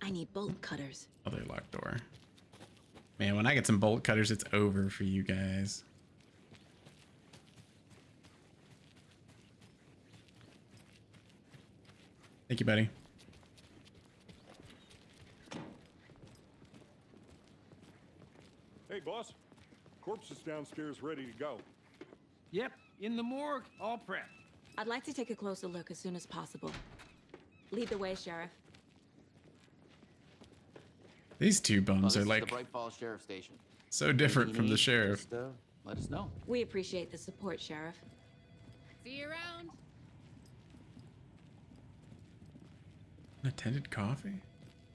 I need bolt cutters. Other locked door. Man, when I get some bolt cutters, it's over for you guys. Thank you, buddy. Hey, boss. Corpse is downstairs ready to go. Yep, in the morgue, all prepped. I'd like to take a closer look as soon as possible. Lead the way, Sheriff. These two bums are like Bright Falls Sheriff Station. So different from the sheriff. Just, let us know. We appreciate the support, Sheriff. See you around. Unattended coffee?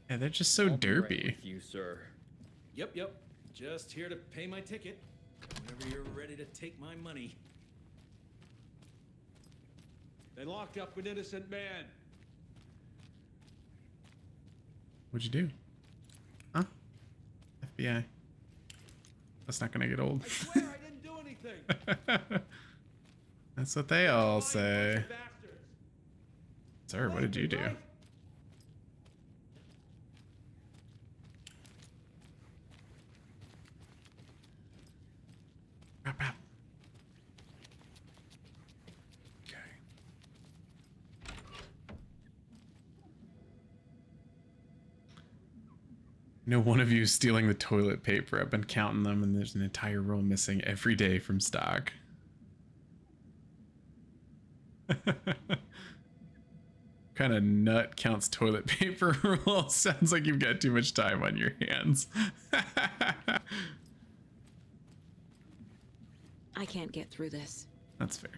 Yeah, they're just so derpy. Right with you, sir. Yep, yep. Just here to pay my ticket. Whenever you're ready to take my money. They locked up an innocent man. What'd you do? Huh? FBI. That's not gonna get old. I swear I didn't do anything. That's what they all say. Sir, what did you do? No one of you is stealing the toilet paper. I've been counting them, and there's an entire roll missing every day from stock. Kind of nut counts toilet paper roll. Sounds like you've got too much time on your hands. I can't get through this. That's fair.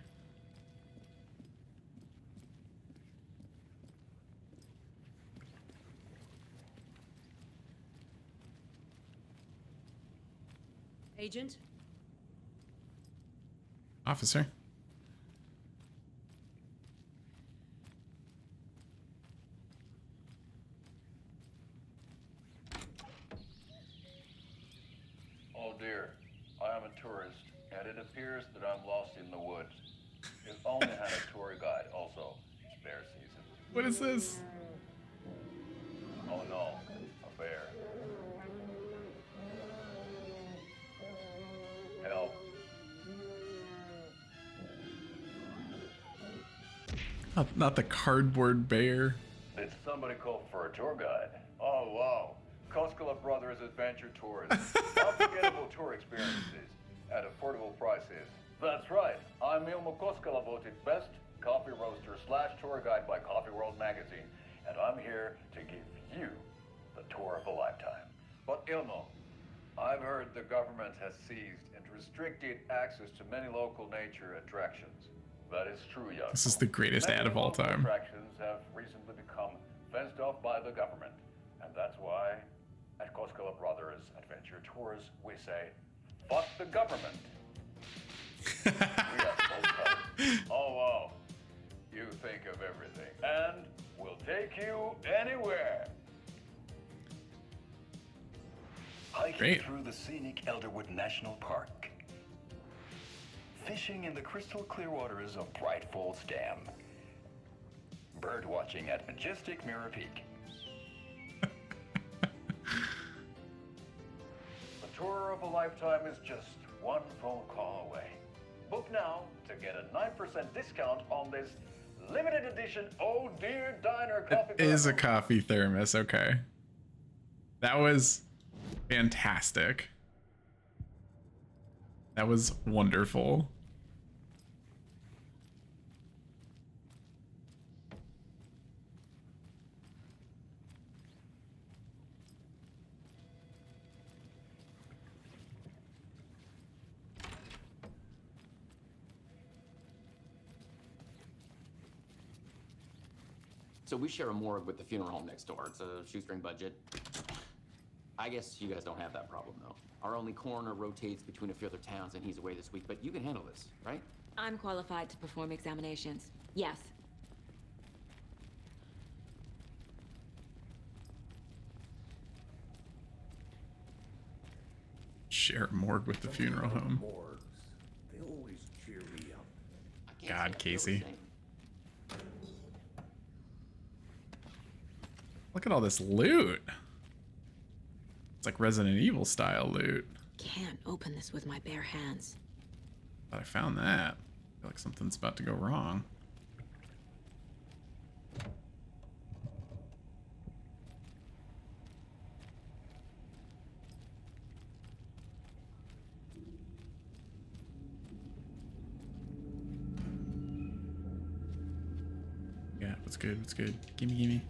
Agent? Officer? Oh dear, I am a tourist, and it appears that I'm lost in the woods. If only I had a tour guide, also. It's bear season. What is this? Oh no, a bear. Help. Not the cardboard bear. Did somebody call for a tour guide? Oh wow. Koskala Brothers Adventure Tours. Unforgettable tour experiences at affordable prices. That's right. I'm Ilmo Koskala, voted best coffee roaster / tour guide by Coffee World magazine. And I'm here to give you the tour of a lifetime. But Ilmo, I've heard the government has seized and restricted access to many local nature attractions. That is true, Yaku. This is the greatest ad of all time. Attractions have recently become fenced off by the government, and that's why at Koskala Brothers Adventure Tours we say, "Fuck the government." We are so oh wow, you think of everything, and we'll take you anywhere. Hiking through the scenic Elderwood National Park. Fishing in the crystal clear waters of Bright Falls Dam. Bird watching at majestic Mirror Peak. tour of a lifetime is just one phone call away. Book now to get a 9% discount on this limited edition Oh Dear Diner coffee thermos. It is a coffee thermos, okay. That was fantastic. That was wonderful. So we share a morgue with the funeral home next door. It's a shoestring budget. I guess you guys don't have that problem, though. Our only coroner rotates between a few other towns, and he's away this week, but you can handle this, right? I'm qualified to perform examinations. Yes. Share a morgue with the funeral home. They always cheer me up. God, Casey. Look at all this loot. It's like Resident Evil style loot. Can't open this with my bare hands. But I found that. I feel like something's about to go wrong. Yeah, what's good? What's good? Gimme, gimme.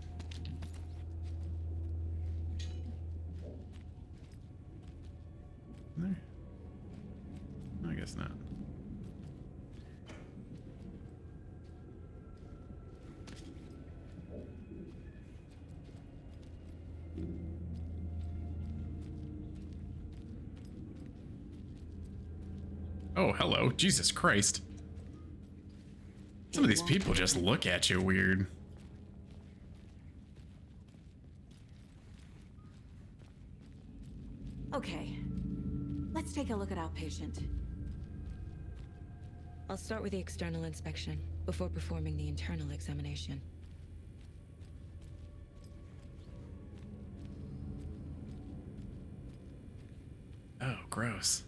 There? I guess not. Oh, hello. Jesus Christ. Some of these people just look at you weird. Okay. Let's take a look at our patient. I'll start with the external inspection before performing the internal examination. Oh, gross.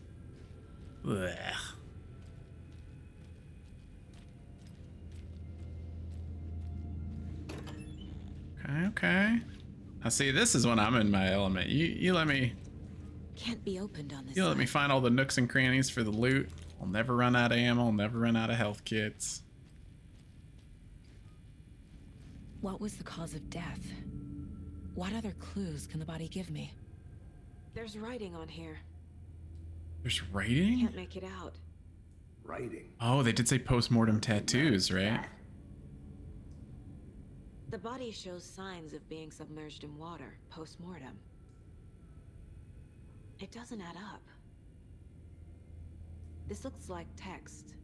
Blech. Okay, okay. Now see, this is when I'm in my element. You let me... Can't be opened on this. You'll let me find all the nooks and crannies for the loot. I'll never run out of ammo. I'll never run out of health kits. What was the cause of death? What other clues can the body give me? There's writing on here. There's writing? Can't make it out. Writing. Oh, they did say post-mortem tattoos, right? The body shows signs of being submerged in water post-mortem. It doesn't add up. This looks like text.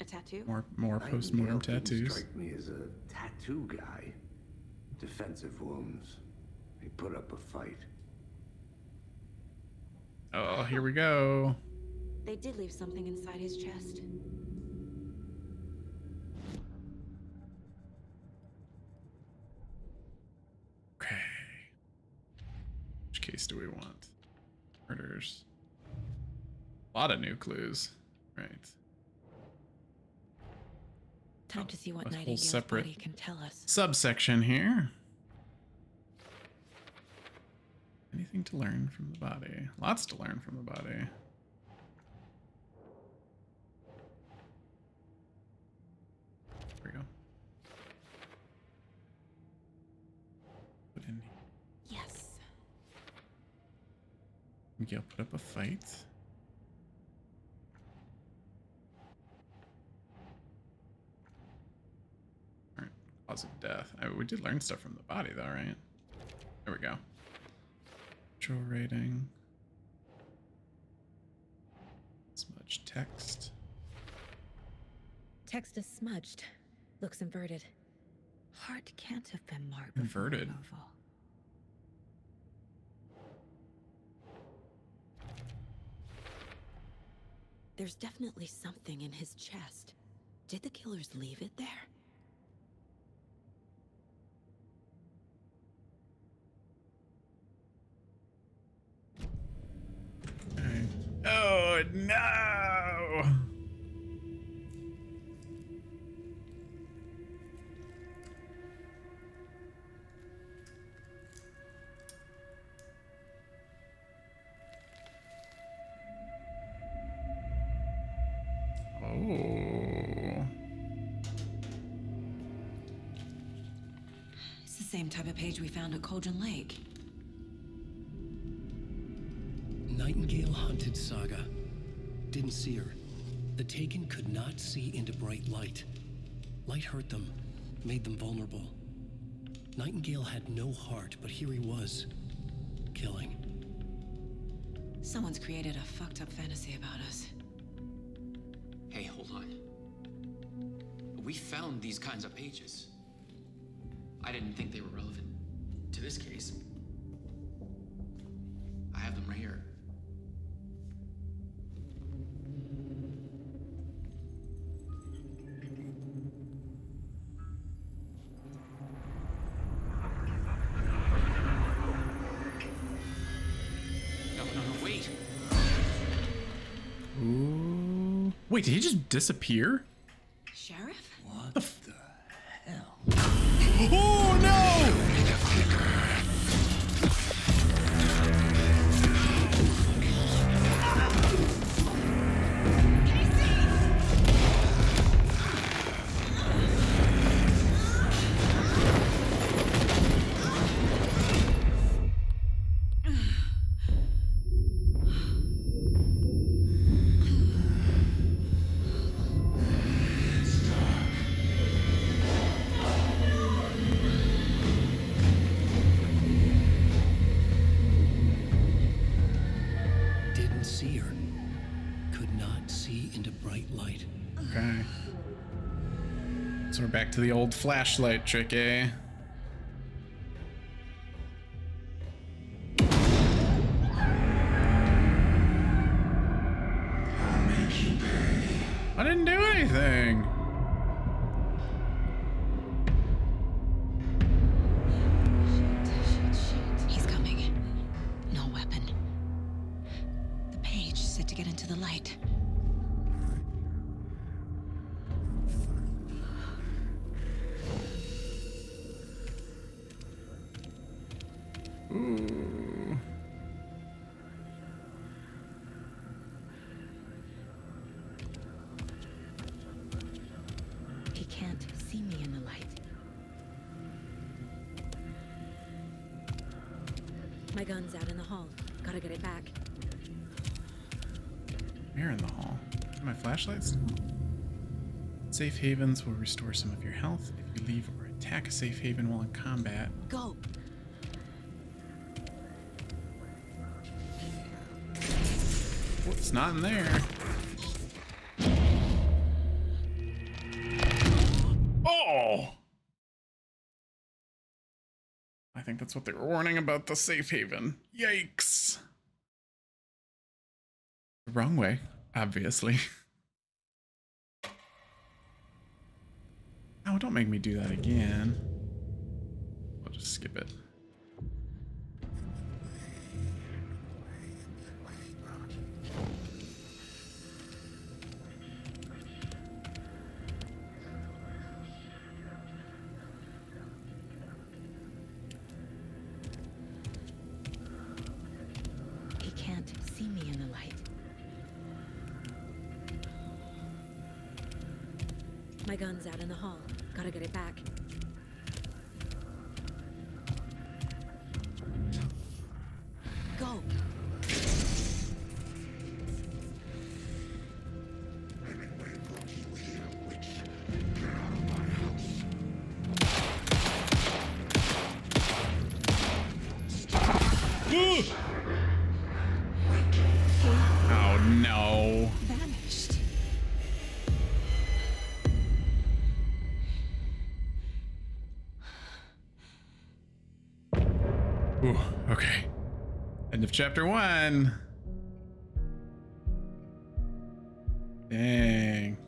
A tattoo? More post-mortem tattoos. Strike me as a tattoo guy. Defensive wounds. They put up a fight. Oh, here we go. They did leave something inside his chest. Case do we want? Murders. A lot of new clues. Right. Time to see what Nightingale's body can tell us. Subsection here. Anything to learn from the body? Lots to learn from the body. There we go. Put in here. Yes. Nightingale put up a fight. Alright, cause of death. I mean, we did learn stuff from the body though, right? There we go. Control rating. Smudged text. Text is smudged. Looks inverted. Heart can't have been marked. Inverted. There's definitely something in his chest. Did the killers leave it there? it. No! Oh. It's the same type of page we found at Cauldron Lake. Nightingale hunted Saga. Didn't see her. The Taken could not see into bright light. Light hurt them, made them vulnerable. Nightingale had no heart, but here he was, killing. Someone's created a fucked up fantasy about us. Hey, hold on. We found these kinds of pages. I didn't think they were relevant to this case. I have them right here. Wait, did he just disappear? Sheriff? What the hell? Oh no! Back to the old flashlight trick, eh? I didn't do anything. Shit. He's coming. No weapon. The page said to get into the light. Ooh. He can't see me in the light. My gun's out in the hall. Gotta get it back. Mirror in the hall. My flashlights? Safe havens will restore some of your health if you leave or attack a safe haven while in combat. Go! It's not in there. Oh! I think that's what they were warning about, the safe haven. Yikes. The wrong way, obviously. Oh, don't make me do that again. I'll just skip it. My gun's out in the hall. Gotta get it back. Go! Oh no! Ooh, okay. End of chapter one. Dang.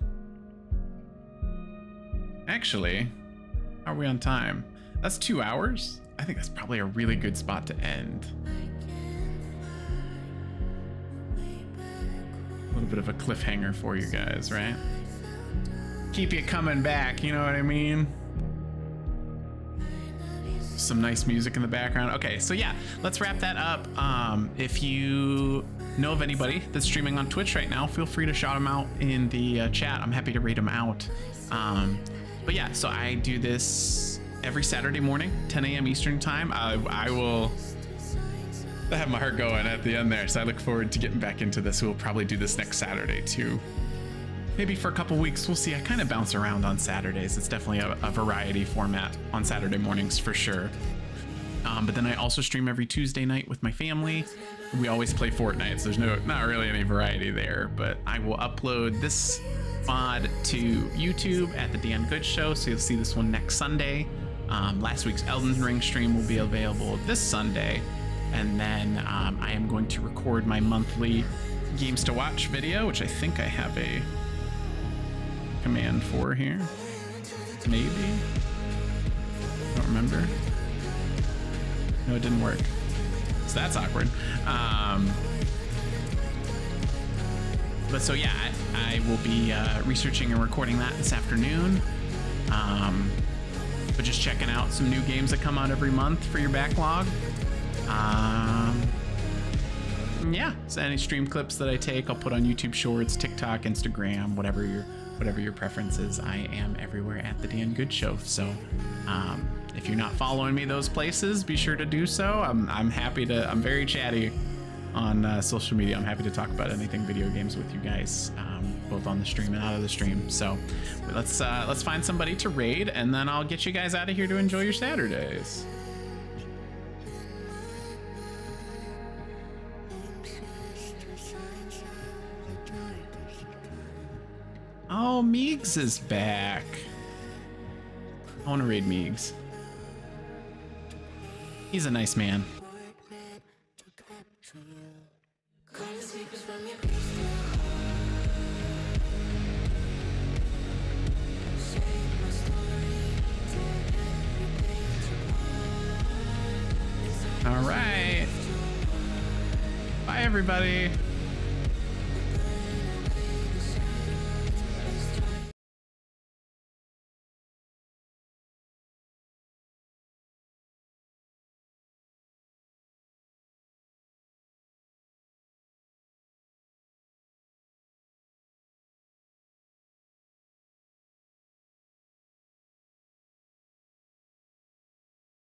Actually, how are we on time? That's 2 hours. I think that's probably a really good spot to end. little bit of a cliffhanger for you guys, right? Keep you coming back, you know what I mean? Some nice music in the background. Okay, so yeah, let's wrap that up. If you know of anybody that's streaming on Twitch right now, feel free to shout them out in the chat. I'm happy to read them out. But yeah, so I do this every Saturday morning, 10 a.m. Eastern time. I have my heart going at the end there, so I look forward to getting back into this. We'll probably do this next Saturday too. Maybe for a couple weeks, we'll see. I kind of bounce around on Saturdays. It's definitely a variety format on Saturday mornings for sure. But then I also stream every Tuesday night with my family. We always play Fortnite, so there's not really any variety there, but I will upload this mod to YouTube at the Dan Good Show, so you'll see this one next Sunday. Last week's Elden Ring stream will be available this Sunday, and then I am going to record my monthly Games to Watch video, which I think I have a command for here. Maybe. Don't remember. No, it didn't work. So that's awkward. But so yeah, I will be researching and recording that this afternoon. But just checking out some new games that come out every month for your backlog. Yeah, so any stream clips that I take, I'll put on YouTube Shorts, TikTok, Instagram, whatever your preference is. I am everywhere at the Dan Good Show. So if you're not following me those places, be sure to do so. I'm very chatty on social media. I'm happy to talk about anything video games with you guys, both on the stream and out of the stream. So let's find somebody to raid, and then I'll get you guys out of here to enjoy your Saturdays. Oh, Meegs is back. I want to raid Meegs. He's a nice man. All right. Bye, everybody.